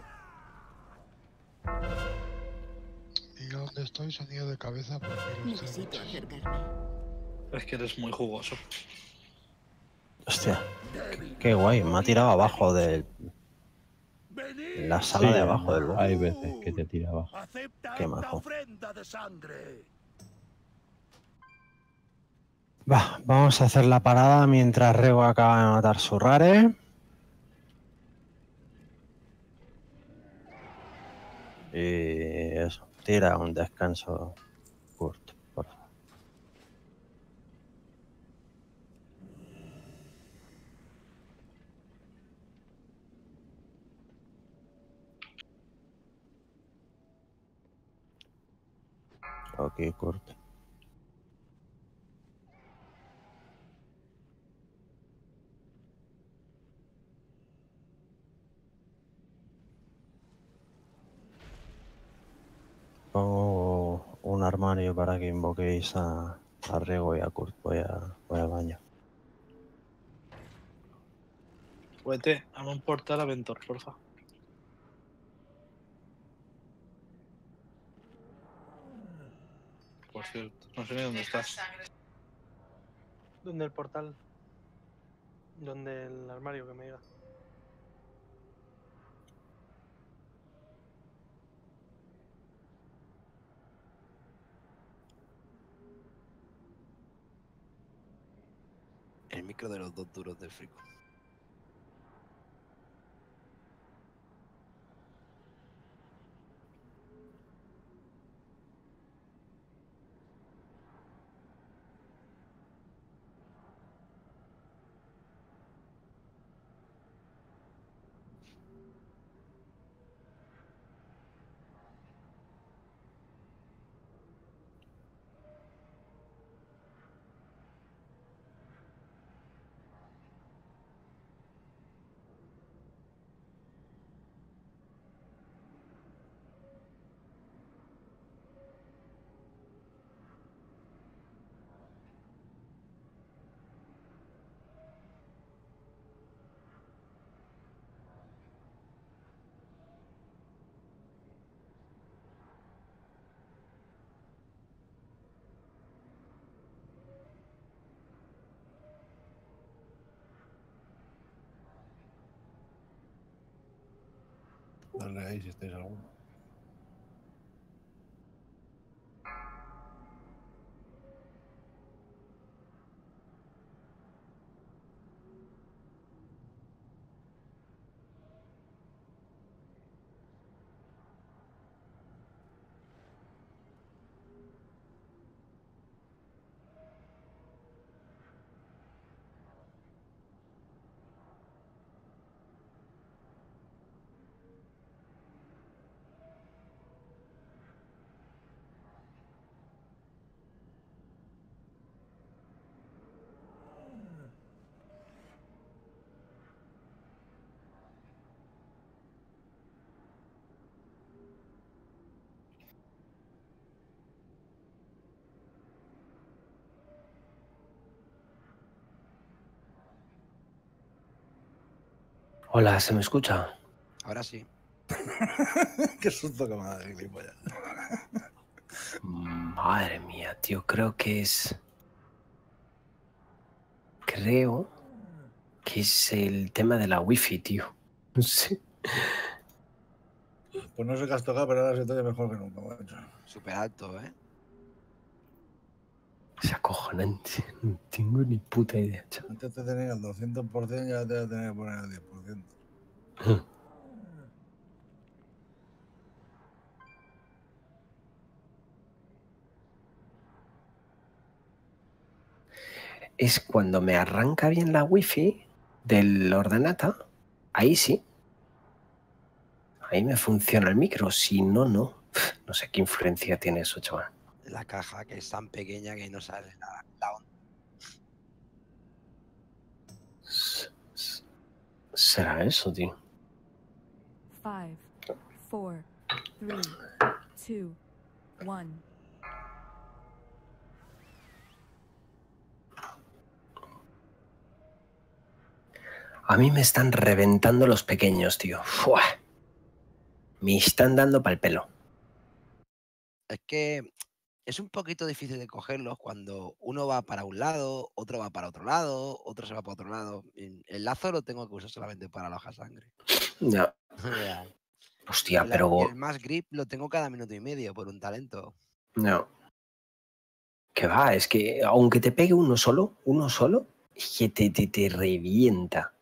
Y donde estoy sonido de cabeza por necesito acercarme. Es que eres muy jugoso. Hostia. Qué guay. Me ha tirado abajo del... En la sala de abajo del lugar. Hay veces que te tira abajo. Qué majo. Va, vamos a hacer la parada mientras Rego acaba de matar su rare. Y eso, tira un descanso corto, por favor. Ok, corto. Pongo un armario para que invoquéis a Rego y a Kurt. Voy al baño. Vete, vamos a un portal a Ventor, porfa. Por cierto, no sé ni dónde estás. ¿Dónde el portal? ¿Dónde el armario que me diga? El micro de los 2 duros del frico. Dale ahí si estáis alguno. Hola, ¿se me escucha? Ahora sí. Qué susto que me ha dado el gilipollas. Madre mía, tío, creo que es... Creo que es el tema de la wifi, tío. No sé. Pues no sé qué has tocado, pero ahora se toca mejor que nunca, macho. Súper alto, ¿eh? Es acojonante. No tengo ni puta idea, chaval. Antes te tenía el 200% y ahora te voy a tener que poner el 10%. Es cuando me arranca bien la wifi del ordenata. Ahí sí. Ahí me funciona el micro. Si no, no. No sé qué influencia tiene eso, chaval. La caja, que es tan pequeña que no sale la onda. ¿Será eso, tío? 5, 4, 3, 2, 1. A mí me están reventando los pequeños, tío. ¡Fua! Me están dando pa'l pelo. Es que es un poquito difícil de cogerlos cuando uno va para un lado, otro va para otro lado, otro se va para otro lado. El lazo lo tengo que usar solamente para la hoja sangre. Ya. Yeah. Hostia, pero... El más grip lo tengo cada minuto y medio por un talento. No. Que va, es que aunque te pegue uno solo, es que te revienta.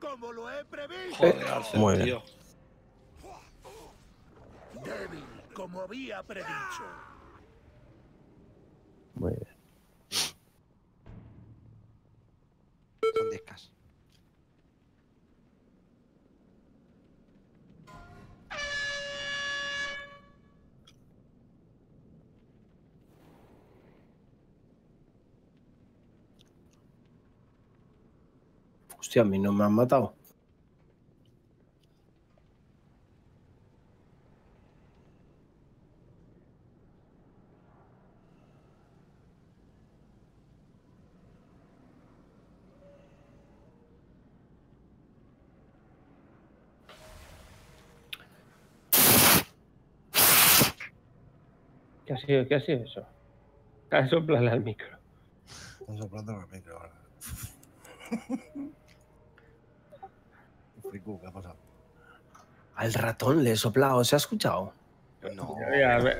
Como lo he previsto. Joder, Arce, muy bien. Tío. Débil, como había predicho. Muy bien. Son 10K. Hostia, a mí no me han matado. Qué ha sido eso? Está soplando al micro. Está soplando al micro ahora. ¿Qué ha pasado? Al ratón le he soplado, ¿se ha escuchado? No. Hace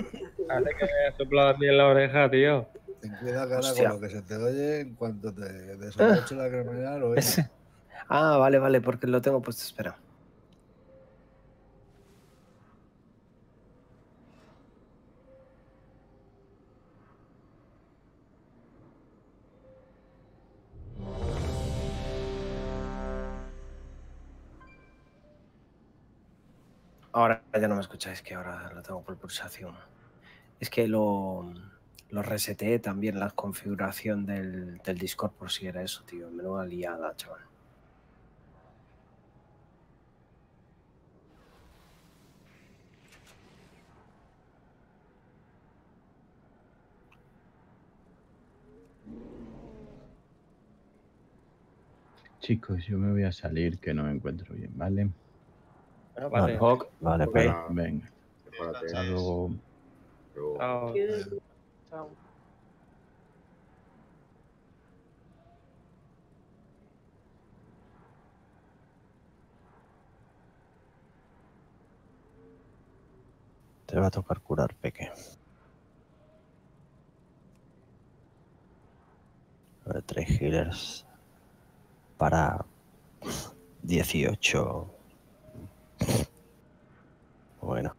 que me haya soplado bien la oreja, tío. Ten cuidado, cara, con lo que se te oye en cuanto te sospeche la criminal o eso. Ah, vale, vale, porque lo tengo puesto, espera. Ahora ya no me escucháis, que ahora lo tengo por pulsación. Es que lo reseteé también la configuración del Discord por si era eso, tío. Menuda liada, chaval. Chicos, yo me voy a salir, que no me encuentro bien, ¿vale? Bueno, vale, vale, bueno, venga. Hasta luego. Chao. Chao. Te va a tocar curar, Peque. A ver, 3 healers para 18. Bueno.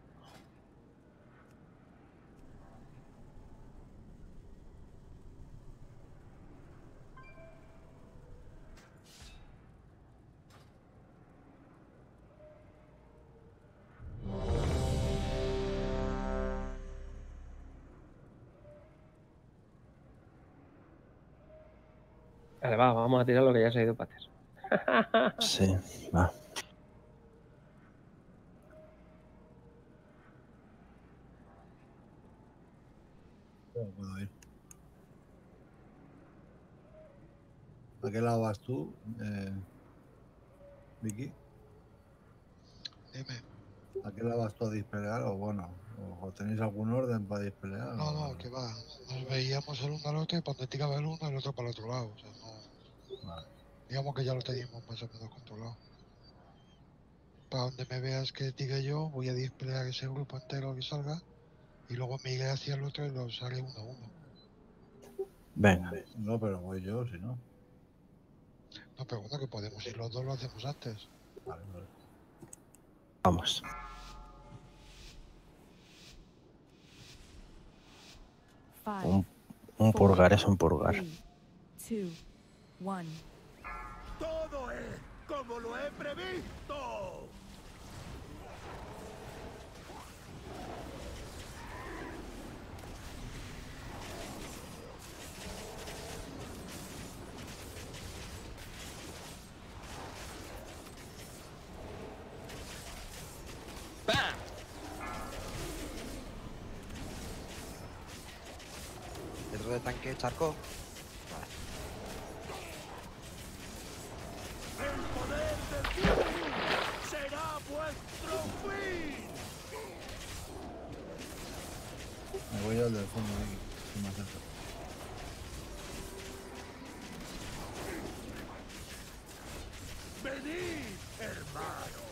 Vale, va, vamos a tirar lo que ya se ha ido para hacer. Sí, va. No puedo ir. ¿A qué lado vas tú, Vicky? Dime. ¿A qué lado vas tú a dispelear? O bueno, ¿o tenéis algún orden para dispelear? No, no, que va. Nos veíamos el uno al otro y cuando te tiraba el uno, el otro para el otro lado. O sea, no... Vale. Digamos que ya lo teníamos más o menos controlado. Para donde me veas que diga yo, voy a dispelear ese grupo entero que salga y luego me iré hacia el otro y lo sale uno a uno. Venga. No, pero voy yo, si no. No, pero bueno, que podemos ir los dos, lo hacemos antes. Vale, vale. Vamos. Un purgar es un purgar. 3, 2, 1. Todo es como lo he previsto. De tanque, charco. Vale. El poder del cielo será vuestro fin. Me voy al del fondo, aquí, más cerca. Venid, hermano,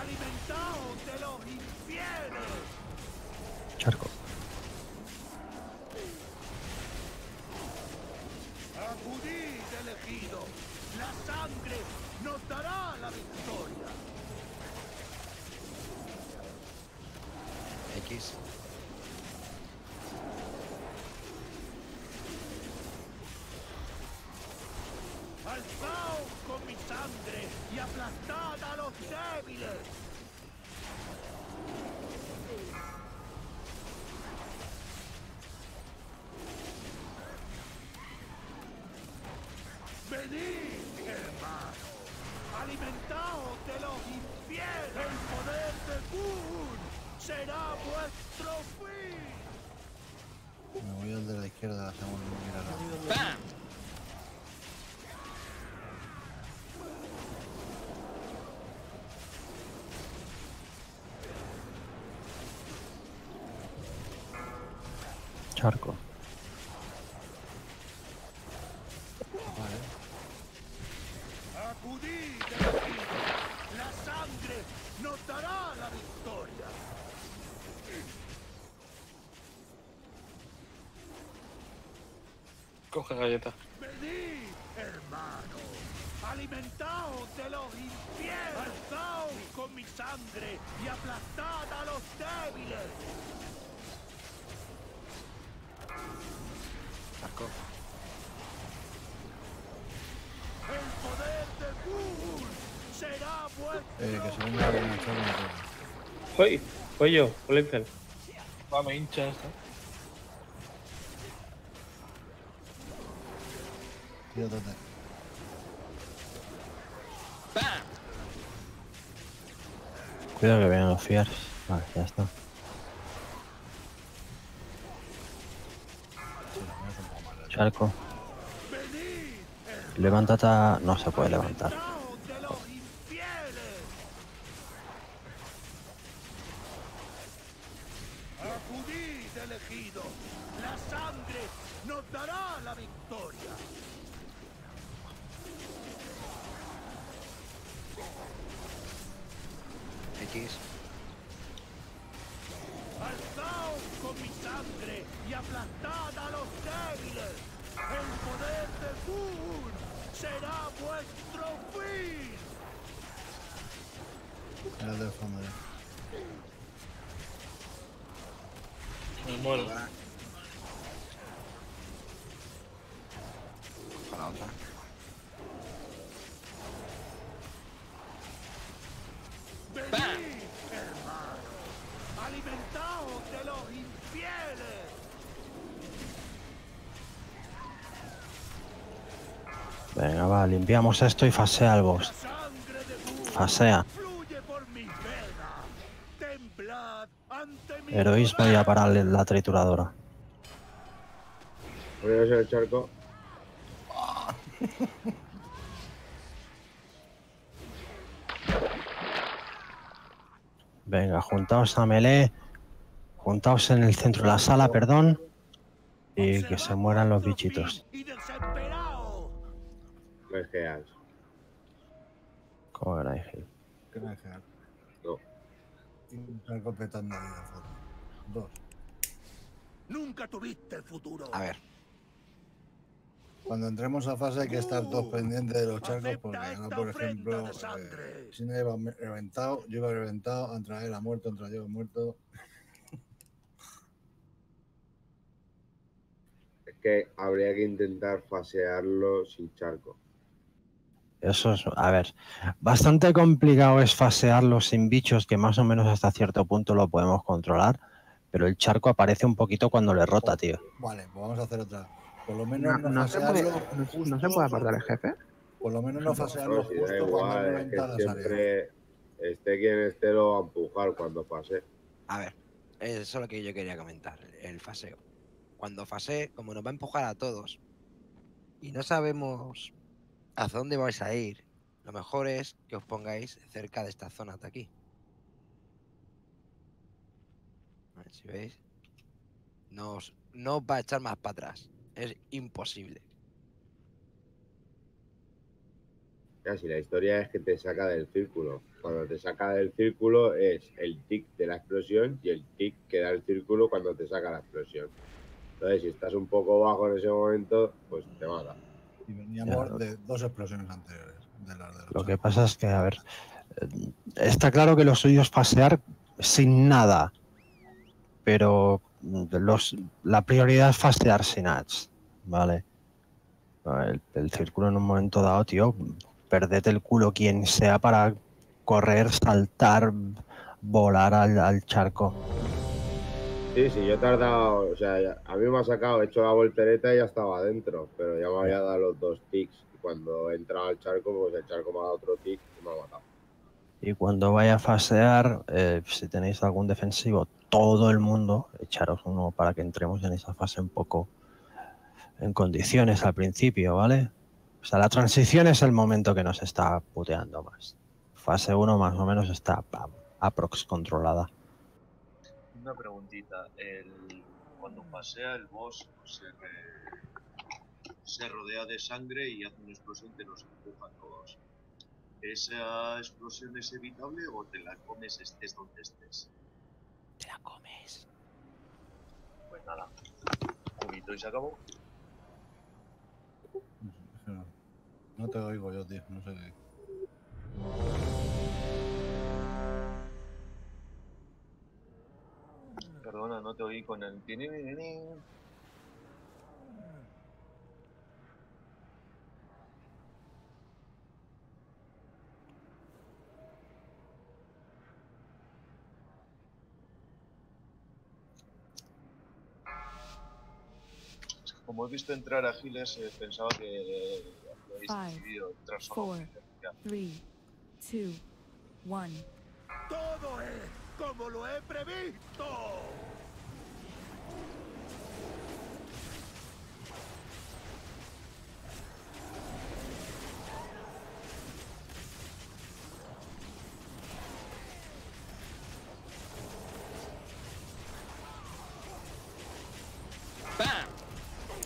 alimentaos de los infieles. Charco. La sangre nos dará la victoria. X. Alzaos con mi sangre y aplastad a los débiles. Venid, hermano, alimentaos de los infieles. El poder de Kun será vuestro fin. Me voy al de la izquierda, hacemos un mirada. ¡Bam! Charco. Coge galleta. Venid, hermano, alimentaos de los infieles. Alzaos con mi sangre y aplastad a los débiles. Marco. El poder de Google será vuestro. Que se venga a la Soy yo, Olympel. Va, me hincha esto. Yo también. Cuidado que vengan los fiars. Vale, ya está. Charco. Levántate. No se puede levantar. Acudid, elegido. La sangre nos dará la victoria. Alzaos con mi sangre y aplastad a los débiles. El poder de Kun será vuestro fin. Era de fondo. Me muero. Para otra. De los infieles. Venga, va, limpiamos esto y fasea el boss. Fasea. Heroísmo y a pararle la trituradora. Voy a ver el charco. Venga, juntaos a melee. Juntaos en el centro de la sala, perdón. Y que se mueran los bichitos. ¿Cómo era, Ángel? ¿Qué me quedas? No. Están completando ahí de fondo. Dos. Nunca tuviste el futuro. A ver. Cuando entremos a fase hay que estar todos pendientes de los charcos porque no, por ejemplo, si no iba reventado, yo iba reventado, entra él ha muerto, entra yo muerto. Es que habría que intentar fasearlo sin charco. Eso es, a ver, bastante complicado es fasearlo sin bichos, que más o menos hasta cierto punto lo podemos controlar, pero el charco aparece un poquito cuando le rota, tío. Vale, pues vamos a hacer otra. Por lo menos no se puede apartar el jefe. Por lo menos no fasearlo no, si justo igual, cuando es que siempre esté quien esté lo va a empujar cuando pase. A ver, eso es lo que yo quería comentar, el faseo. Cuando fasee, como nos va a empujar a todos y no sabemos hacia dónde vais a ir, lo mejor es que os pongáis cerca de esta zona de aquí. A ver si veis. No os va a echar más para atrás. Es imposible. Ya, si la historia es que te saca del círculo. Cuando te saca del círculo es el tic de la explosión y el tic que da el círculo cuando te saca la explosión. Entonces, si estás un poco bajo en ese momento, pues te mata. Y veníamos de dos explosiones anteriores. Lo que pasa es que, a ver, está claro que lo suyo es pasear sin nada, pero la prioridad es fastear sin ads, ¿vale? El círculo en un momento dado, tío, perdete el culo quien sea para correr, saltar, volar al charco. Sí, yo he tardado, o sea, a mí me ha sacado, he hecho la voltereta y ya estaba adentro, pero ya me había dado los dos tics. Y cuando he entrado al charco, pues el charco me ha dado otro tic y me ha matado. Y cuando vaya a fasear, si tenéis algún defensivo, todo el mundo, echaros uno para que entremos en esa fase un poco en condiciones al principio, ¿vale? O sea, la transición es el momento que nos está puteando más. Fase 1 más o menos está aprox controlada. Una preguntita, cuando pasea el boss se rodea de sangre y hace una explosión que nos empuja a todos. ¿Esa explosión es evitable o te la comes estés donde estés? Te la comes. Pues nada, un poquito y se acabó. No te oigo yo, tío, no sé qué. Perdona, no te oí con el... Como he visto entrar a Giles, pensaba que habéis decidido entrar solo. 5, 4, 3, 2, 1. ¡Todo es como lo he previsto!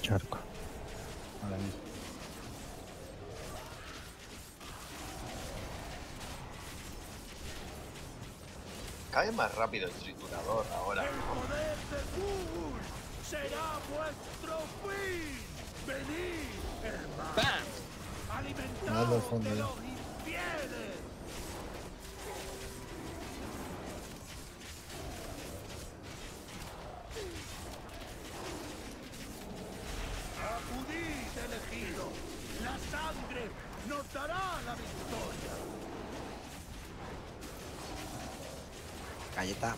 Charco. Vale. Cae más rápido el triturador ahora. El poder de Ghoul será vuestro fin. Venid, hermanos. Alimentaos de los infieles. Elegido, la sangre nos dará la victoria. Galleta.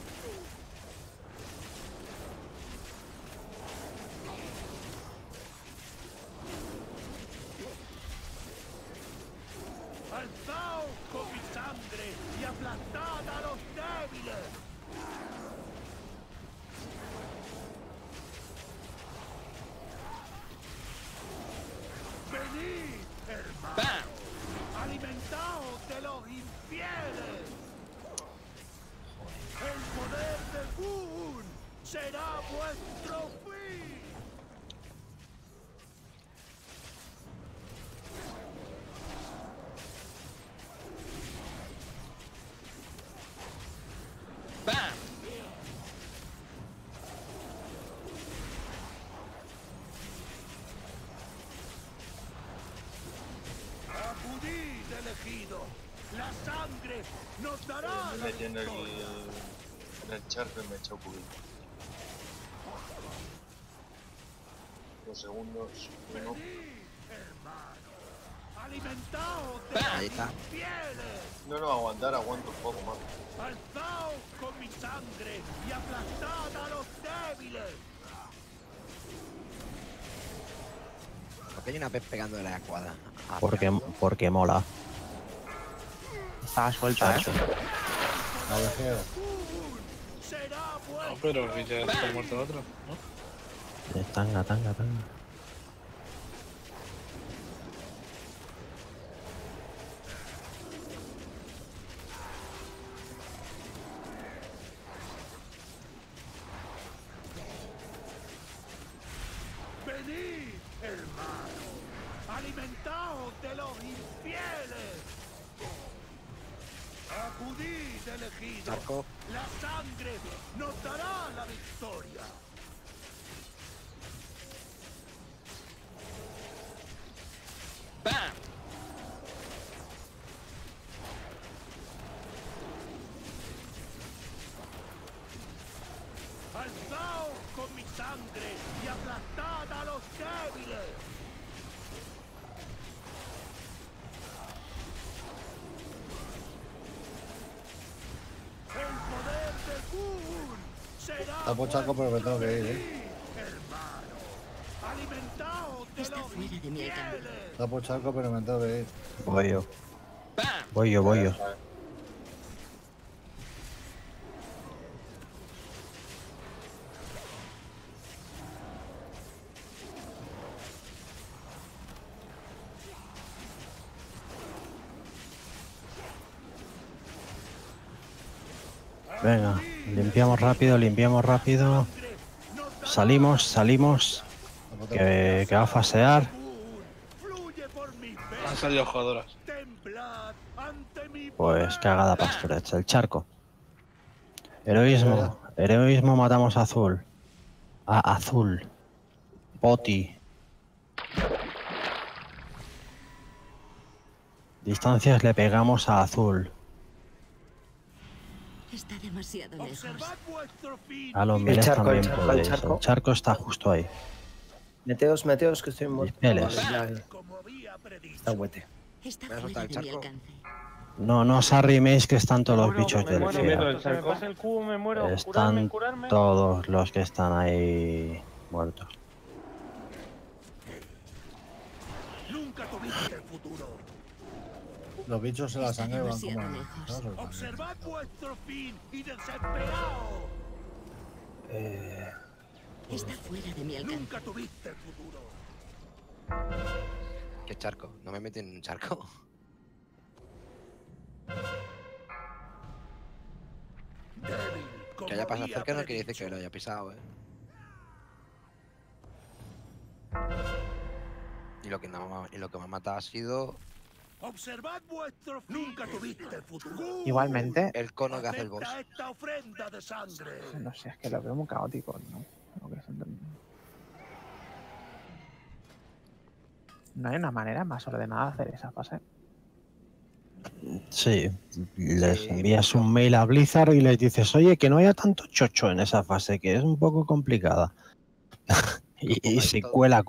será vuestro fin. ¡Bam! Acudid, elegido. La sangre nos dará la victoria. El charco me echó cubito. 2 segundos. Uno. Alimentaos de mis fieles. No, aguantar, aguanto un poco más. Alzaos con mi sangre y aplastad a los débiles. ¿Por qué hay una pez pegando de la escuadra? Ah, porque mola. Estaba suelta, ¿eh? No lo creo. No, pero ya está muerto otro, ¿no? Tanga. Venid, hermano, alimentaos de los infieles. Acudid, elegido. Marco. La sangre nos dará la victoria. ¡Bam! Alzaos con mi sangre y aplastad a los débiles. Está pochaco, pero me tengo que ir, Está pochaco, pero me tengo que ir. Voy yo. Venga, limpiamos rápido. Salimos. Que va a fasear. Han salido jugadoras. Pues cagada Pastorex, el charco. Heroísmo, matamos a Azul. Poti. Distancias le pegamos a Azul. Está demasiado lejos. A los miles también podéis. El charco está justo ahí. Meteos, que estoy muerto. Está huete. Voy a soltar el charco. No os arriméis, que están todos los bichos del cielo. Están todos los que están ahí muertos. Nunca tuviste el futuro. Los bichos en la sangre van como... Observad vuestro fin y desesperaos. Está fuera de mi alcance. Nunca tuviste el futuro. ¿Qué charco? ¿No me meten en un charco? Que haya pasado cerca no quiere decir que lo haya pisado, Y lo que me ha matado ha sido... Observad vuestro fin. Nunca tuviste el futuro. Igualmente. El cono que hace el boss. Esta ofrenda de sangre. No sé, es que lo veo muy caótico, ¿no? ¿No hay una manera más ordenada de hacer esa fase? Sí. Les envías un mail a Blizzard y les dices, oye, que no haya tanto chocho en esa fase, que es un poco complicada. y si cuela.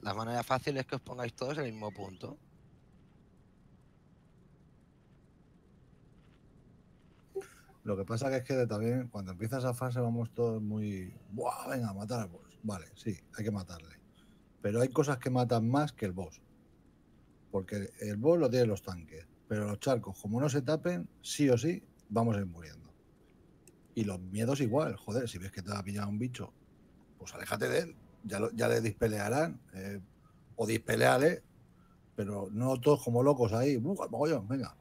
La manera fácil es que os pongáis todos en el mismo punto. Lo que pasa que también cuando empieza esa fase vamos todos muy... ¡Buah! Venga, matar al boss. Vale, sí, hay que matarle. Pero hay cosas que matan más que el boss. Porque el boss lo tienen los tanques. Pero los charcos, como no se tapen, sí o sí, vamos a ir muriendo. Y los miedos igual. Joder, si ves que te va a pillar un bicho, pues aléjate de él. Ya le dispelearán. O dispeleale. Pero no todos como locos ahí. ¡Al mogollón! Venga.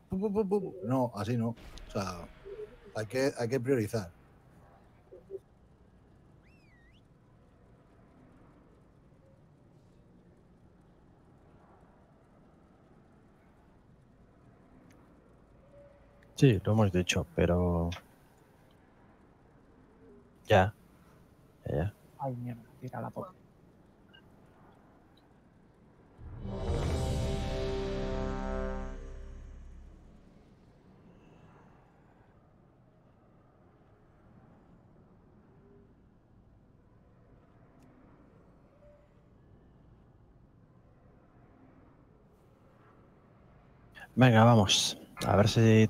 No, así no. O sea... Hay que priorizar. Sí, lo hemos dicho, pero... Ya. Ay, mierda, tira la pobre. Venga, vamos. A ver si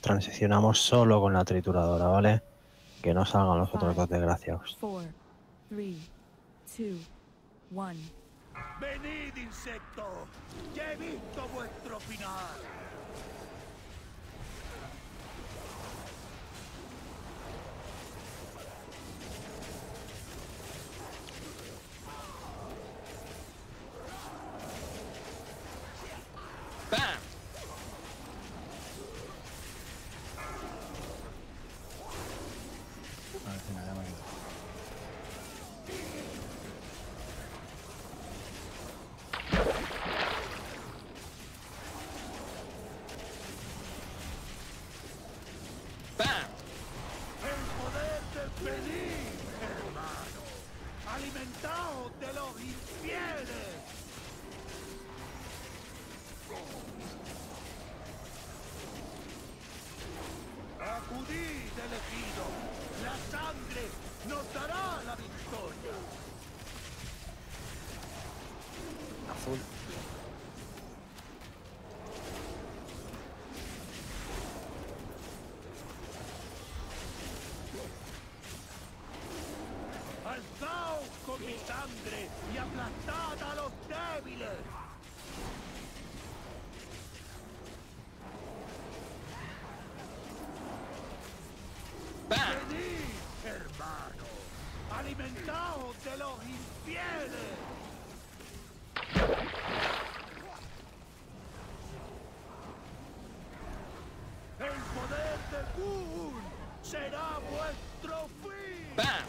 transicionamos solo con la trituradora, ¿vale? Que no salgan los otros dos desgraciados. 4, 3, 2, 1. Venid, insecto. Ya he visto vuestro final. ¡Alimentaos de los infieles! ¡El poder de Kun será vuestro fin! ¡Bam!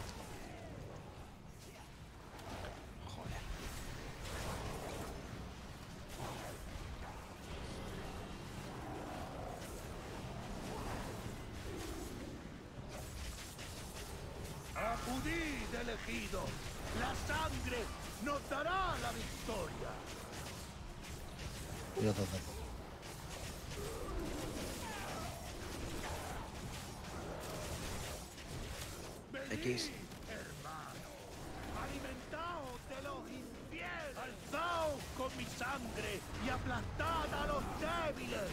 La sangre nos dará la victoria. Yo tampoco. X. Hermano, alimentaos de los infieles. Alzaos con mi sangre y aplastad a los débiles.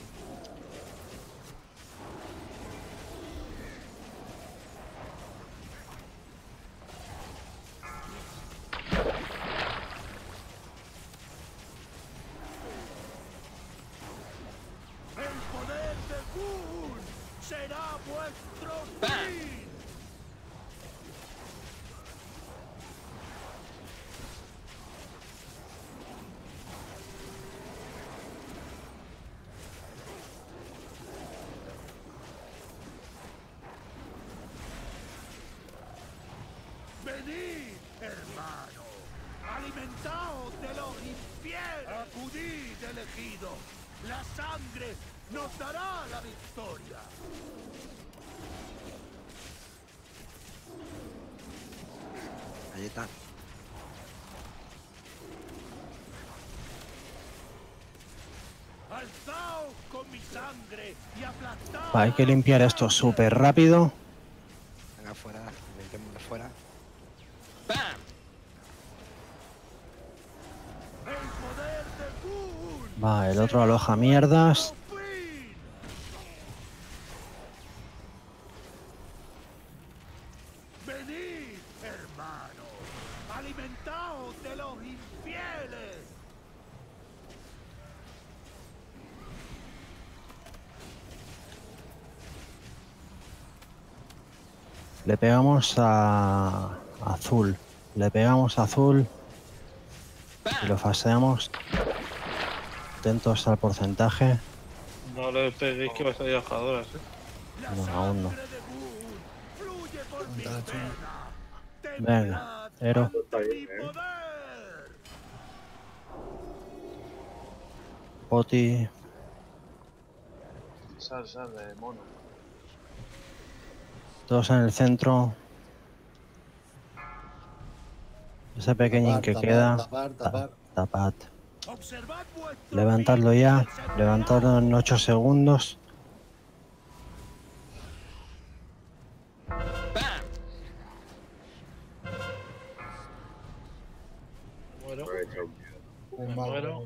Venid, hermano, alimentaos de los infieles. Acudid, elegido. La sangre nos dará la victoria. Ahí está. Alzaos con mi sangre y aplastaos. Hay que limpiar esto súper rápido. Venga, fuera, metémoslo fuera. Va, el otro aloja mierdas. Venid, hermano, alimentaos de los infieles. Le pegamos a azul. Le pegamos a azul. Y lo faseamos. Atentos al porcentaje. No le peguéis que vais a ir a jadoras, No, aún no. Venga, Ero. Poti. sal, de mono. Todos en el centro. Ese pequeñín que queda. Tapad. Levantadlo ya. Levantadlo en 8 segundos. Un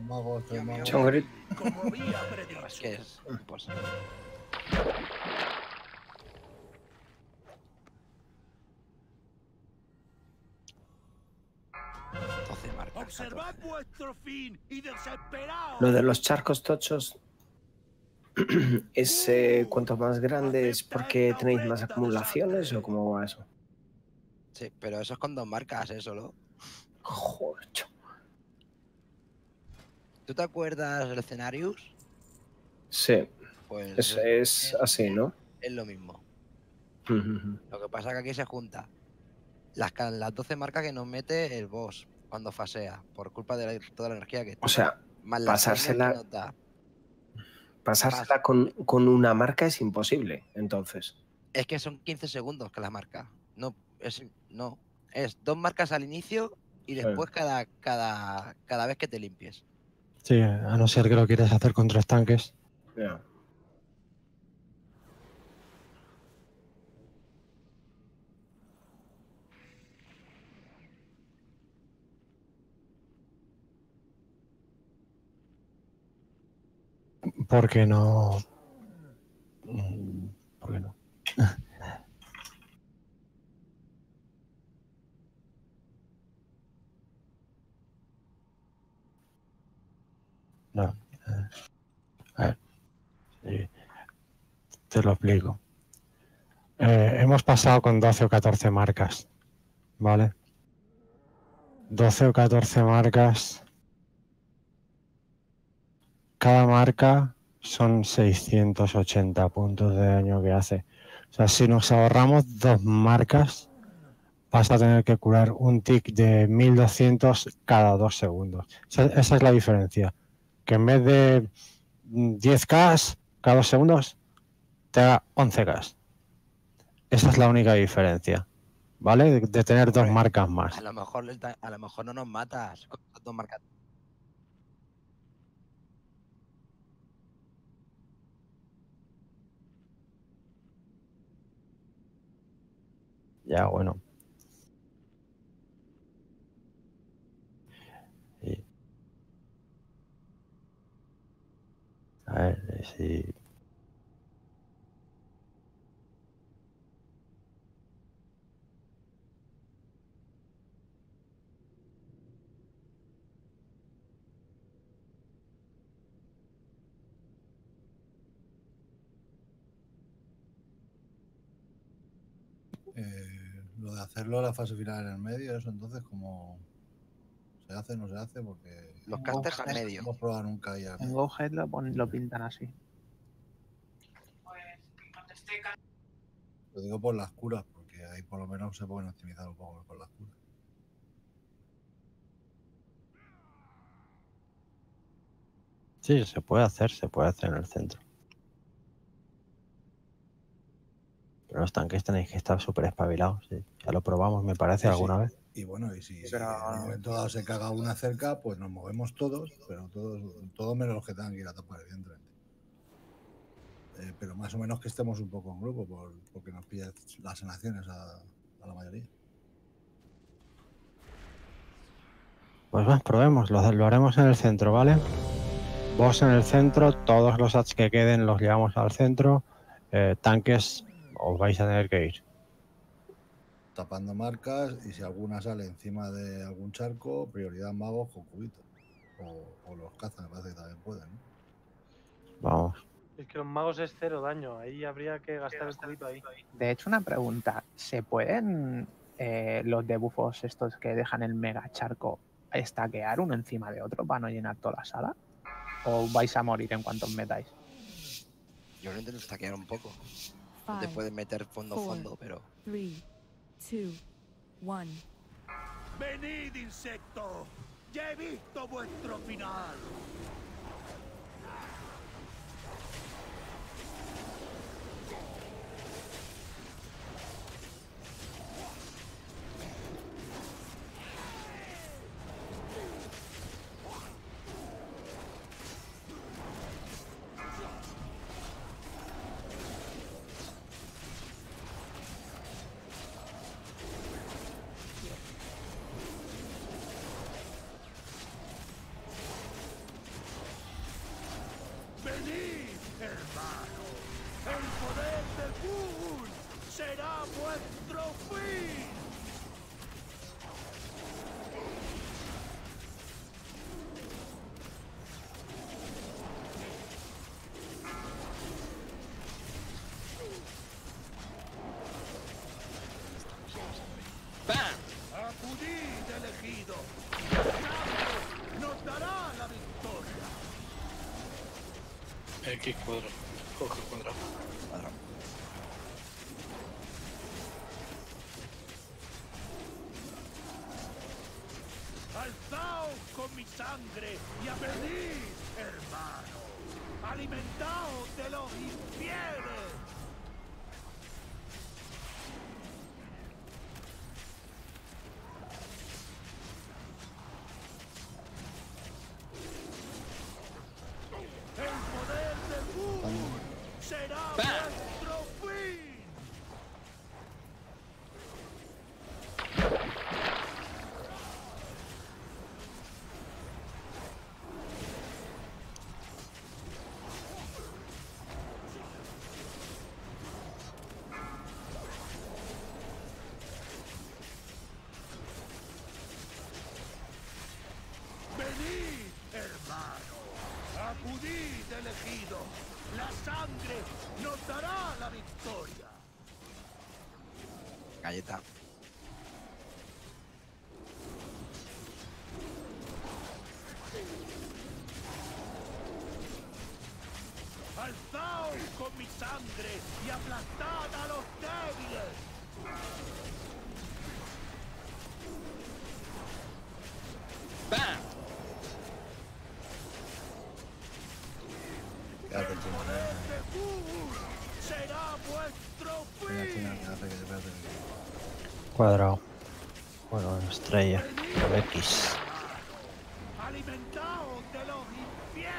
mago, este mago. Chongrit. ¿Qué es? Pues... Observad vuestro fin y desesperaos. Lo de los charcos tochos es cuanto más grandes porque tenéis más acumulaciones o cómo va eso. Sí, pero eso es cuando marcas eso, ¿no? Joder, ¿tú te acuerdas del escenarios? Sí. Pues es así, ¿no? Es lo mismo. Lo que pasa es que aquí se junta las 12 marcas que nos mete el boss cuando fasea, por culpa de toda la energía que... O sea, pasársela con una marca es imposible, entonces. Es que son 15 segundos que la marca. Es 2 marcas al inicio y después cada vez que te limpies. Sí, a no ser que lo quieras hacer contra estanques. Yeah. Porque no. Porque no. No. A ver. Sí. Te lo explico. Hemos pasado con 12 o 14 marcas. ¿Vale? 12 o 14 marcas. Cada marca son 680 puntos de daño que hace. O sea, si nos ahorramos 2 marcas, vas a tener que curar un tick de 1200 cada 2 segundos. Esa es la diferencia. Que en vez de 10k cada 2 segundos, te haga 11k. Esa es la única diferencia, ¿vale? De tener 2 marcas más. A lo mejor no nos matas con 2 marcas. Ya, bueno. Sí. A ver, sí. Lo de hacerlo a la fase final en el medio, eso entonces como se hace o no se hace, porque... Los casters al medio. No hemos probado nunca ya. En GoHead lo pintan así. Pues cuando esté... Lo digo por las curas, porque ahí por lo menos se pueden optimizar un poco con las curas. Sí, se puede hacer en el centro. Pero los tanques tenéis que estar súper espabilados, ¿sí? Ya lo probamos, me parece, alguna vez. Y bueno, y si en un momento dado se caga una cerca, pues nos movemos todos, pero todos menos los que tengan que ir a tapar, evidentemente. Pero más o menos que estemos un poco en grupo, porque nos piden las sanaciones a la mayoría. Pues más, probemos, lo haremos en el centro, ¿vale? Boss en el centro, todos los hats que queden los llevamos al centro, tanques... Os vais a tener que ir. Tapando marcas y si alguna sale encima de algún charco, prioridad magos con cubitos. O los cazas, me parece que también pueden, ¿no? Vamos. Es que los magos es 0 daño, ahí habría que gastar el cubito ahí. De hecho, una pregunta. ¿Se pueden los debufos estos que dejan el mega charco estaquear uno encima de otro para no llenar toda la sala? ¿O vais a morir en cuanto os metáis? Yo lo intento estaquear un poco. No te puedes meter fondo a fondo, pero... 3, 2, 1... ¡Venid, insecto! ¡Ya he visto vuestro final! nuestro fin. X cuadrado, coge cuadrado. Cuadrado. Alzaos con mi sangre y aprendid, hermano. Alimentaos de los infieles. Elegido, la sangre nos dará la victoria. Galleta. Alzaos con mi sangre y aplastad a los débiles. Cuadrado. Bueno, estrella. X. Alimentaos de los infieles.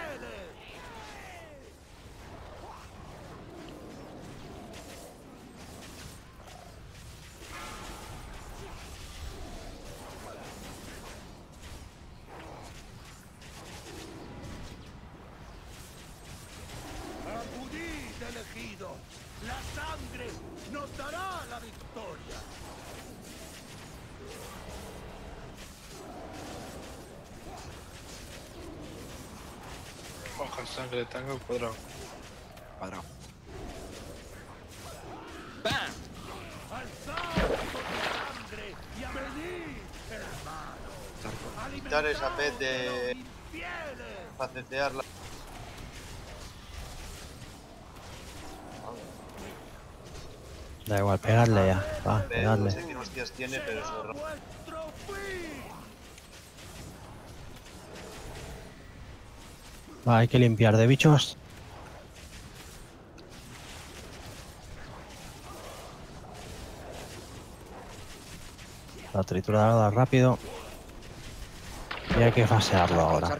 Acudid, elegido. La sangre nos dará la victoria. Moja sangre de tango al cuadrado. Cuadrado. ¡Bam! Alzaos con sangre y aprendid, hermano. Quitar esa pez de facetearla. Da igual, pegarle ya. Va, pegarle. No sé qué hostias tiene, pero es horror. Va, hay que limpiar de bichos. La triturada rápido. Y hay que fasearlo ahora.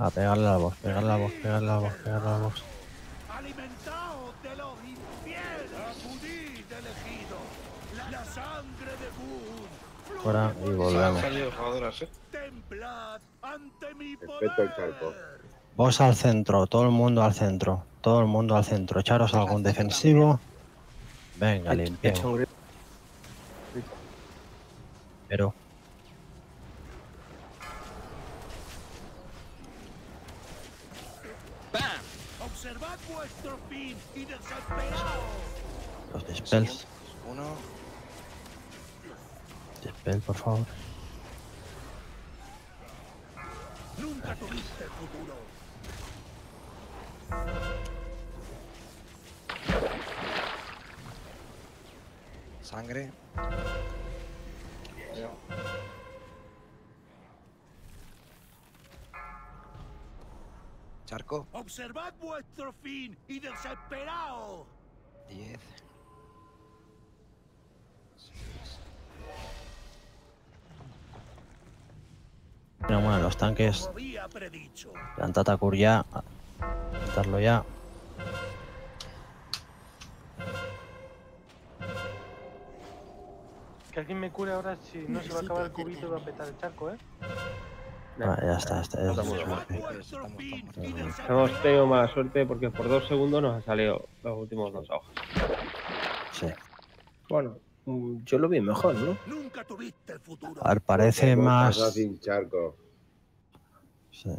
A pegarle la voz, pegarle la voz, pegarle la voz, pegarle la voz. Alimentaos de los infieles. Acudid, elegido. La sangre de Bud. Fuera y volvemos. Templad ante mi poder. Vos al centro, todo el mundo al centro. Todo el mundo al centro. Echaros algún defensivo. Venga, limpiemos. Pero... observad vuestro fin y desesperaos. Los dispels. Uno. Dispel, por favor. Nunca tuviste futuro. Sangre. Charco. Observad vuestro fin y desesperaos. 10. Pero bueno, los tanques. Plantad a Kur ya. Plantarlo ya. Que alguien me cure ahora si no se va a acabar el cubito y va a petar el charco, ¿eh? Ah, ya está, ya está. Hemos tenido más suerte porque por 2 segundos nos han salido los últimos 2 hojas. Sí. Bueno, yo lo vi mejor, ¿no? A ver, parece más... Sin charco. Sí.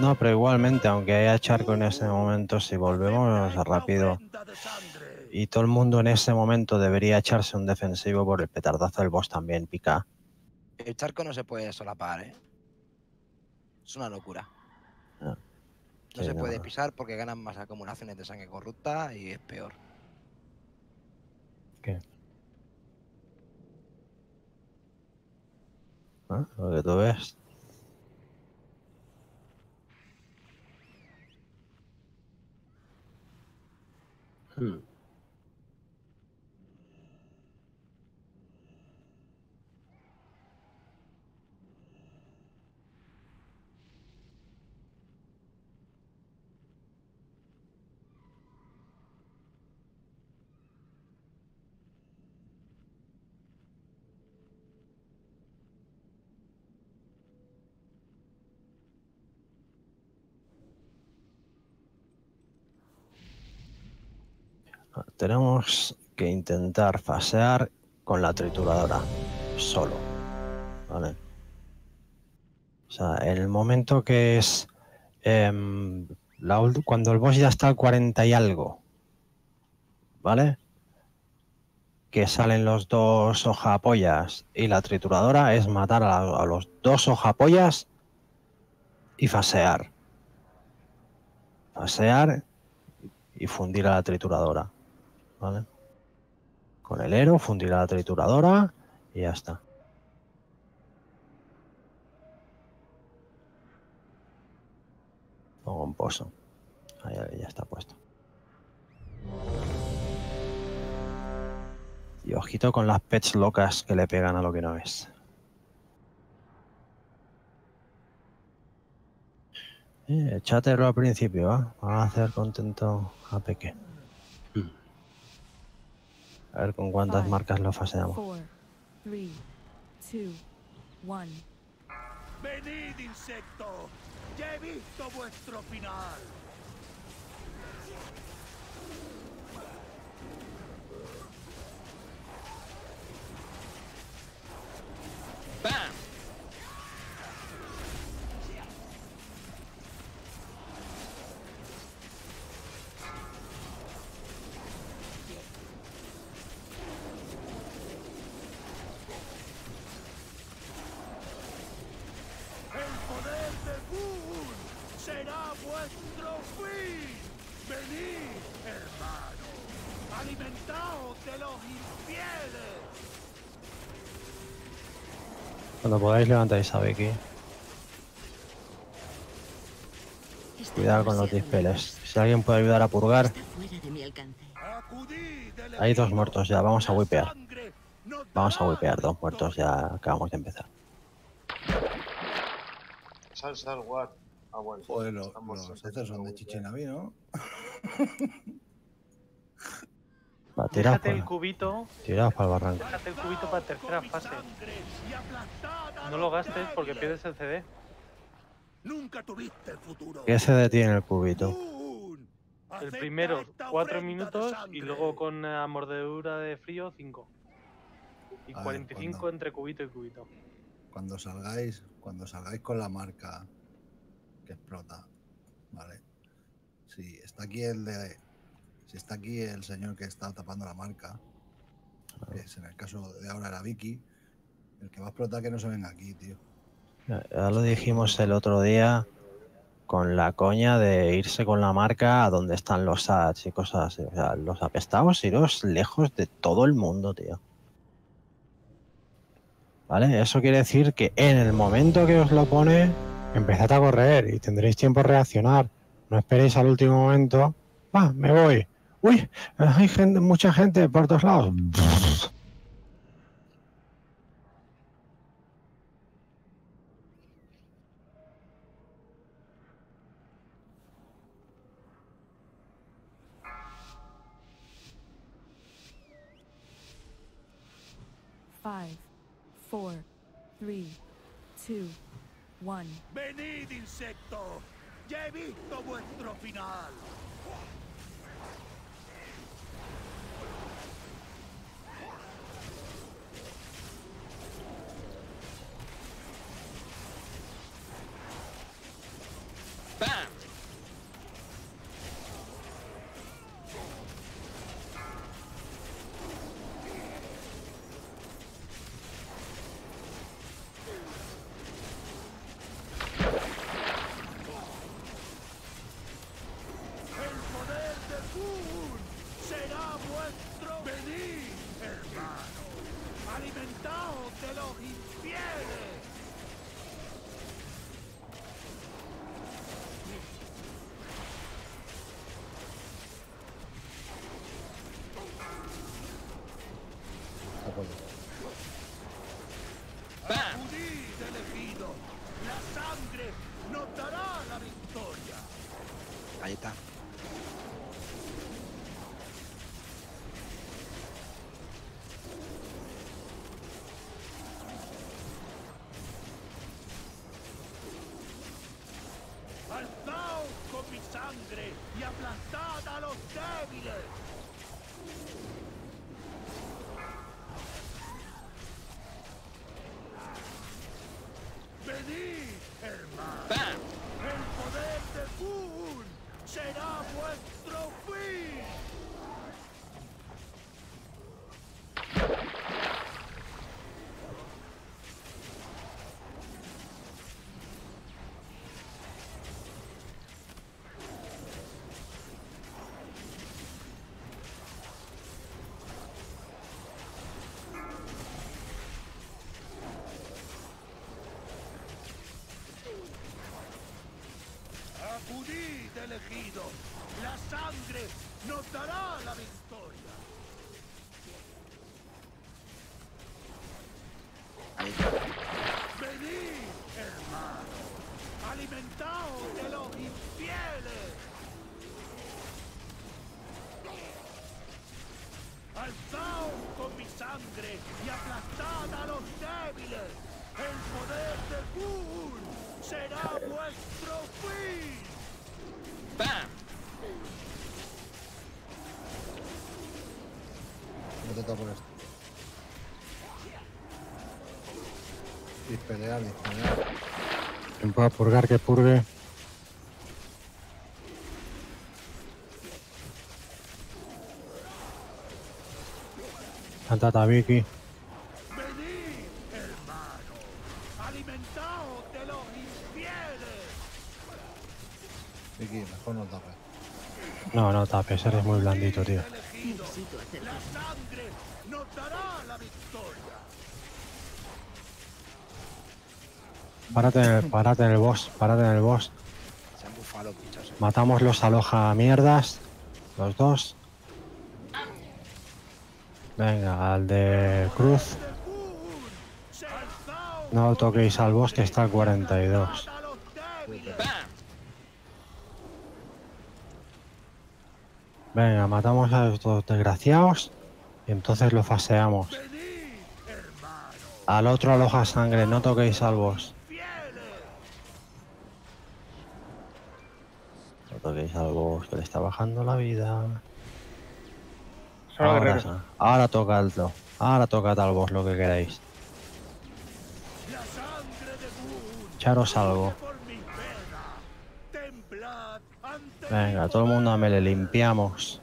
No, pero igualmente, aunque haya charco en este momento, si volvemos rápido... Y todo el mundo en ese momento debería echarse un defensivo por el petardazo del boss también, pica. El charco no se puede solapar, ¿eh? Es una locura. Ah, sí, no se puede pisar porque ganan más acumulaciones de sangre corrupta y es peor. ¿Qué? ¿Ah? Lo que tú ves. Tenemos que intentar fasear con la trituradora, solo, ¿vale? O sea, el momento que es cuando el boss ya está al 40 y algo, ¿vale? Que salen los 2 hojapollas y la trituradora es matar a los 2 hojapollas y fasear. Fasear y fundir a la trituradora. ¿Vale? Con el hero fundir a la trituradora y ya está. Pongo un pozo. Ahí ya está puesto. Y ojito con las pets locas que le pegan a lo que no es. Échatelo al principio, ¿eh? Van a hacer contento a Peque. A ver con cuántas marcas lo faseamos. 4, 3, 2, 1. Venid, insecto. Ya he visto vuestro final. ¡Bam! Cuando podáis levantáis a Becky. Cuidado con los dispeles. Si alguien puede ayudar a purgar. Hay 2 muertos ya, vamos a wipear. Vamos a wipear 2 muertos ya, acabamos de empezar. Salsa al guard. Ah, bueno. Joder, los estos son de Chichinavi, ¿no? Va, tira el cubito. Tiraos para el barranco. Déjate el cubito para tercera fase. No lo gastes porque pierdes el CD. Nunca tuviste el futuro. ¿Qué CD tiene el cubito? El primero, 4 minutos y luego con mordedura de frío, 5. Y 45 cuando, entre cubito y cubito. Cuando salgáis con la marca que explota, ¿vale? Si está aquí el de... Si está aquí el señor que está tapando la marca, que es en el caso de ahora era Vicky, el que va a explotar que no se venga aquí, tío. Ya lo dijimos el otro día con la coña de irse con la marca a donde están los ads y cosas así. O sea, los apestados iros lejos de todo el mundo, tío. ¿Vale? Eso quiere decir que en el momento que os lo pone, empezad a correr y tendréis tiempo a reaccionar. No esperéis al último momento. Va, me voy. ¡Uy! Hay gente, mucha gente por todos lados. 1. ¡Venid, insecto! ¡Ya he visto vuestro final! ¡Bam! ¡Alzaos con mi sangre y aplastad a los débiles! ¡Venid, hermano! ¡Bam! ¡El poder de Kun será vuestro fin! Elegido. La sangre nos dará la victoria. Venid, hermano, alimentaos de los infieles. Alzaos con mi sangre y aplastad a los débiles. El poder de Kun será vuestro fin. ¡Bam! No te toco esto. Dispelear, dispelear. ¿Quién pueda purgar, que purgue? Santa Tabiki. Mejor no tapes. No, no tapes, eres muy blandito, tío. La sangre nos dará la victoria. Párate en el boss, párate en el boss. Matamos los aloja mierdas, los dos. Venga, al de Cruz. No toquéis al boss, que está al 42. Venga, matamos a estos desgraciados y entonces lo faseamos. Al otro aloja sangre, no toquéis al boss. No toquéis al boss, que le está bajando la vida. Ahora tocadlo, ahora tocad al boss lo que queráis. Echaros algo. Venga, todo el mundo a mele, limpiamos.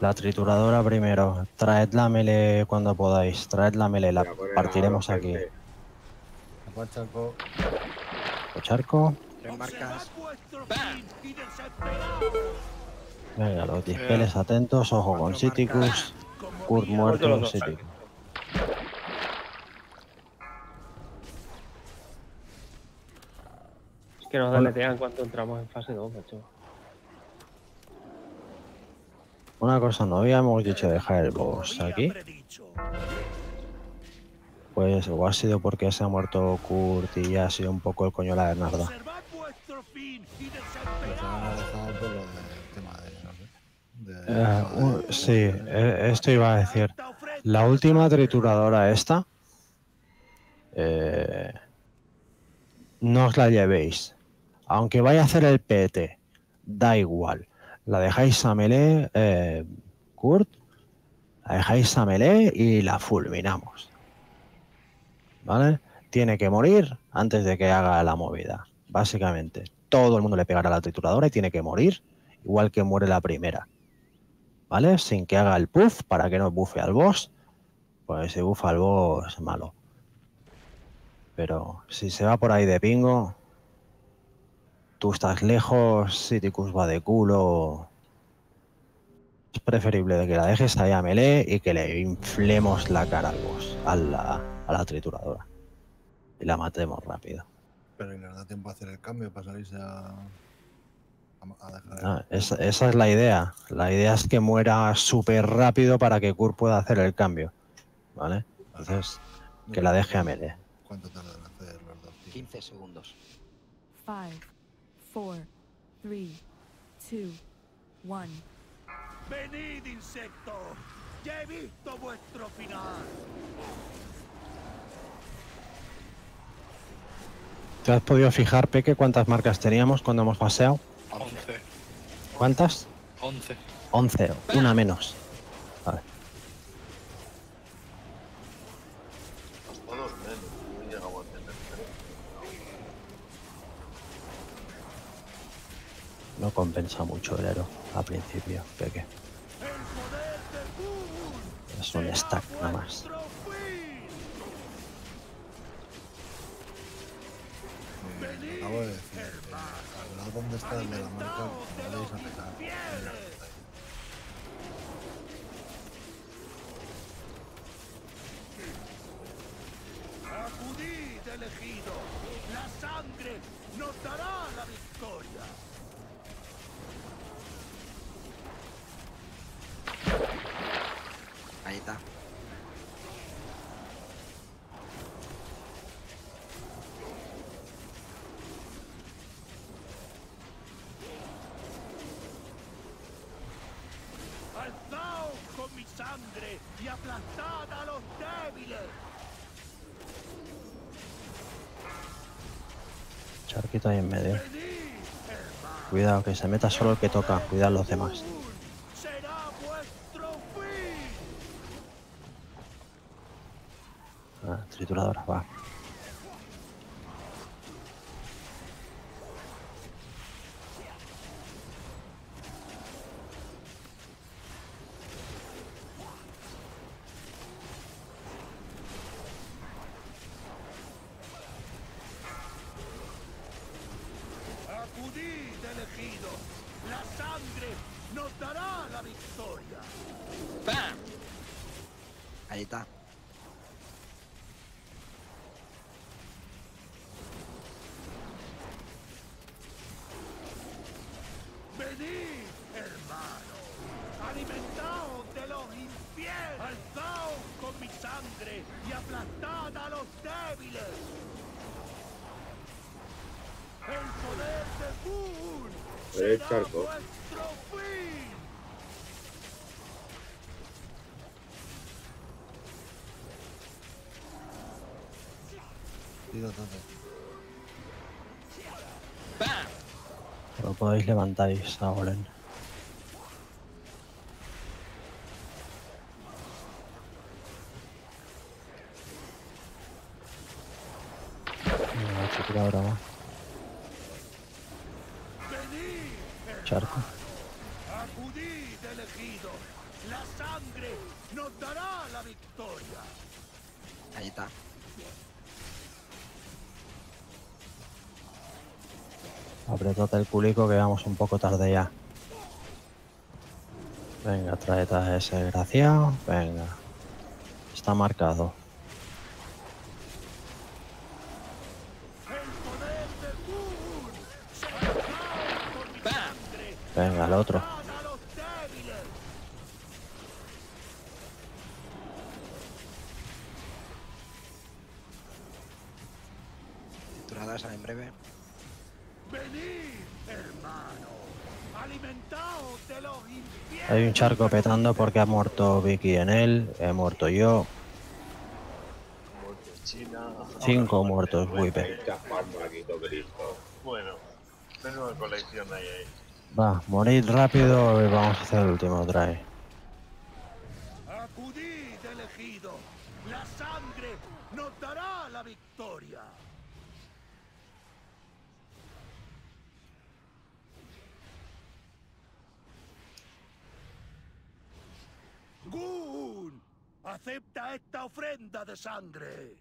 La trituradora primero. Traed la mele cuando podáis. Traed la mele, la partiremos aquí. El charco. Venga, los dispeles atentos. Ojo con Citicus. Kurt muerto con Citicus. Que nos deletean cuando entramos en fase 2, macho. Una cosa, no habíamos dicho dejar el boss aquí. Pues o ha sido porque se ha muerto Kurt y ya ha sido un poco el coño la Bernarda. Sí, esto iba a decir. La última trituradora esta no os la llevéis. Aunque vaya a hacer el PT, da igual. La dejáis a melee, Kurt. La dejáis a melee y la fulminamos. ¿Vale? Tiene que morir antes de que haga la movida. Básicamente, todo el mundo le pegará a la trituradora y tiene que morir, igual que muere la primera. ¿Vale? Sin que haga el puff, para que no bufe al boss. Pues si bufa al boss, es malo. Pero si se va por ahí de pingo, tú estás lejos, Siticus va de culo. Es preferible de que la dejes ahí a melee y que le inflemos la cara al boss, a la trituradora. Y la matemos rápido. Pero ¿y les da tiempo a hacer el cambio para salirse a dejar el... Ah, esa es la idea. La idea es que muera súper rápido para que Kurt pueda hacer el cambio. ¿Vale? Entonces, que la deje a melee. ¿Cuánto tardan en hacer los dos? 15 segundos. 5, 4, 3, 2, 1. ¡Venid, insecto! ¡Ya he visto vuestro final! ¿Te has podido fijar, Peque, cuántas marcas teníamos cuando hemos paseado? 11. ¿Cuántas? 11. 11, una menos. Vale. No compensa mucho el héroe al principio, Peque. Es un stack nada más. Acabo de decir, al lado donde está el de la marca, no vais a pegar. Acudid, elegido. La sangre nos dará la victoria. Ahí está. Alzaos con mi sangre y aplastad a los débiles. Charquito ahí en medio. Cuidado, que se meta solo el que toca. Cuidad los demás. Trituradora, va. Acudid, elegido. La sangre nos dará la victoria. ¡Bam! Ahí está. Charco. Lo podéis levantar y está Golem. Apretate el culico que vamos un poco tarde ya. Venga, tráete a ese desgraciado. Venga. Está marcado. Venga, el otro. Tituladas en breve. Venid, hermano. Hay un charco petando porque ha muerto Vicky en él, he muerto yo. 5 muertos, Wipe. Bueno, tengo una colección ahí. Va, morid rápido y vamos a hacer el último drive. Acudid, elegido. La sangre nos dará la victoria. Gun, acepta esta ofrenda de sangre.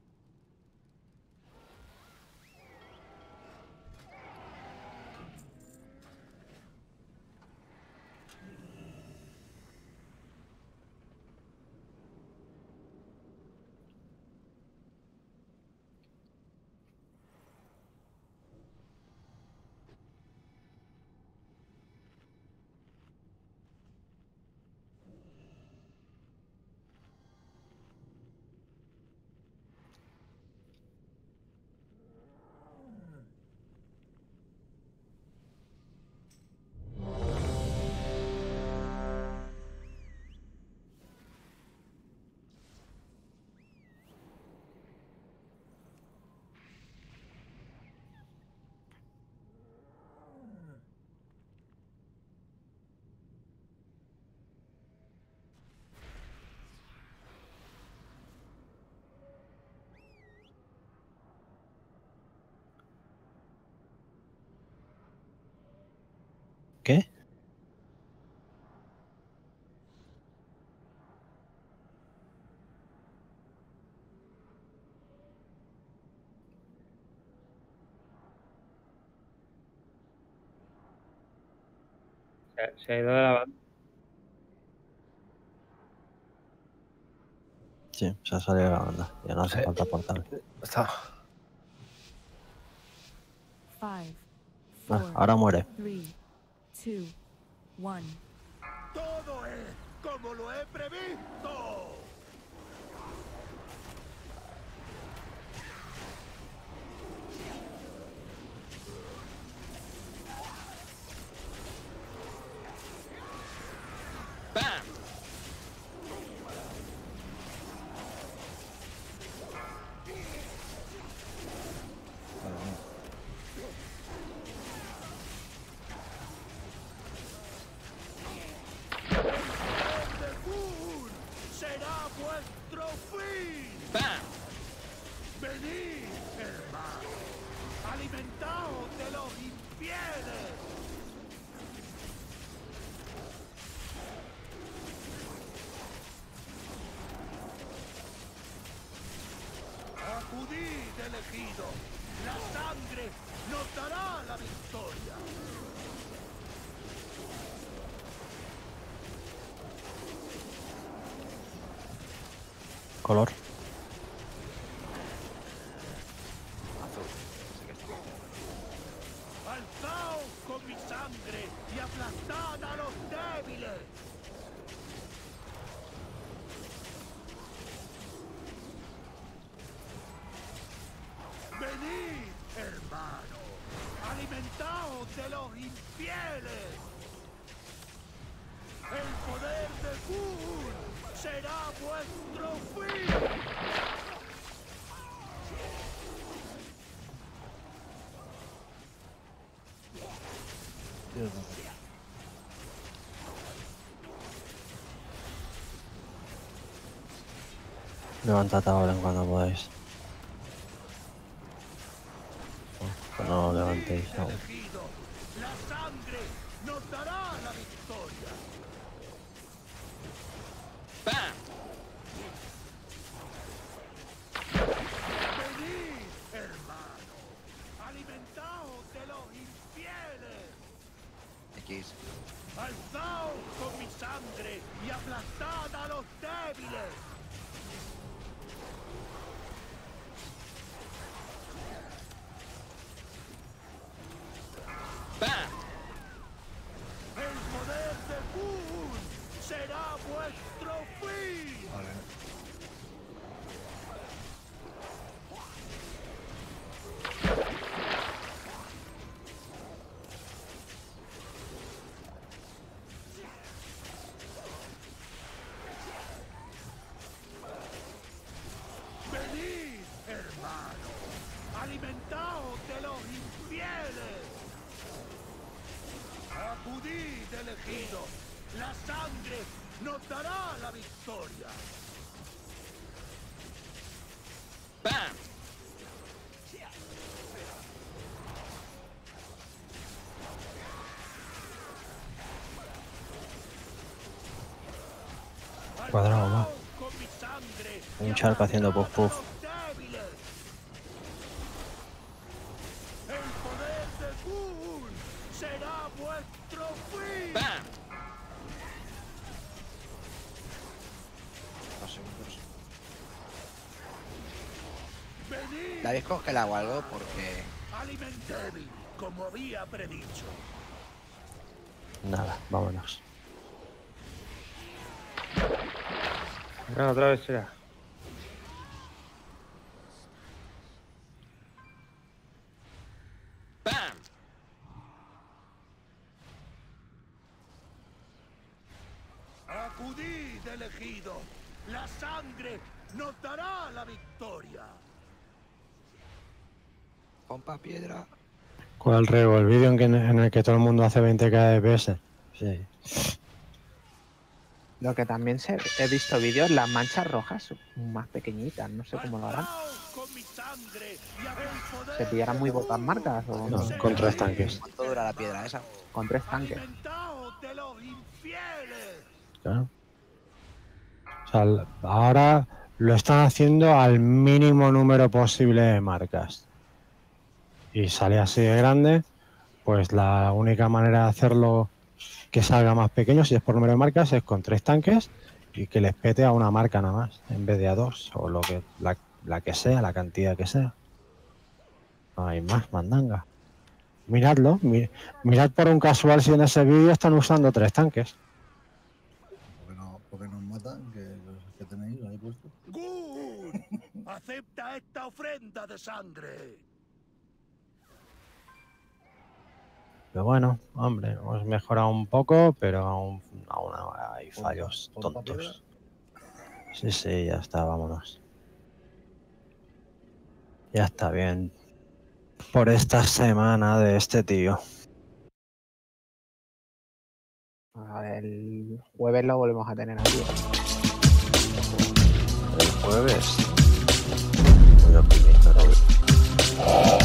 ¿Qué? Se ha ido de la banda. Sí, se ha salido de la banda. Ya no hace falta portal. Está. Ahora muere. 2, 1. Todo es como lo he previsto. ¡Bam! Elegido, la sangre nos dará la victoria. Color. Alzaos con mi sangre y aplastad a los débiles. ¡Alimentaos de los infieles! ¡El poder de Kun será vuestro fin! Levantad ahora en cuando podáis. No levantéis aún. La sangre nos dará la victoria. ¡Bam! Venid, hermano. Alimentaos de los infieles. X. Alzaos con mi sangre y aplastad a los débiles. El alimentaos de los infieles. Acudid, elegido. La sangre nos dará la victoria. ¡Bam! Cuadrado, ¿no? Un charco haciendo puff puff. David, coge el agua algo porque... Alimentébil, como había predicho. Nada, vámonos. No, otra vez será. ¡Bam! Acudid, elegido. La sangre nos dará la victoria. Pompa piedra. ¿Cuál rego? El vídeo en el que todo el mundo hace 20k de PS. Sí. Lo que también he visto vídeos, las manchas rojas más pequeñitas, no sé cómo lo harán. ¿Se pillarán muy pocas marcas o no? No, con 3 tanques. ¿Cuánto dura la piedra esa? Con 3 tanques. Claro. O sea, ahora lo están haciendo al mínimo número posible de marcas. Y sale así de grande, pues la única manera de hacerlo... que salga más pequeño, si es por número de marcas, es con 3 tanques y que les pete a una marca nada más, en vez de a 2, o lo que la que sea, la cantidad que sea. No hay más mandanga. Miradlo, mirad por un casual si en ese vídeo están usando 3 tanques. Porque nos matan, que tenéis ahí puesto. ¡Good! ¡Acepta esta ofrenda de sangre! Pero bueno, hombre, hemos mejorado un poco, pero aún hay fallos tontos. Sí, ya está, vámonos. Ya está bien por esta semana de este tío. El jueves lo volvemos a tener aquí. ¿El jueves? Lo primero.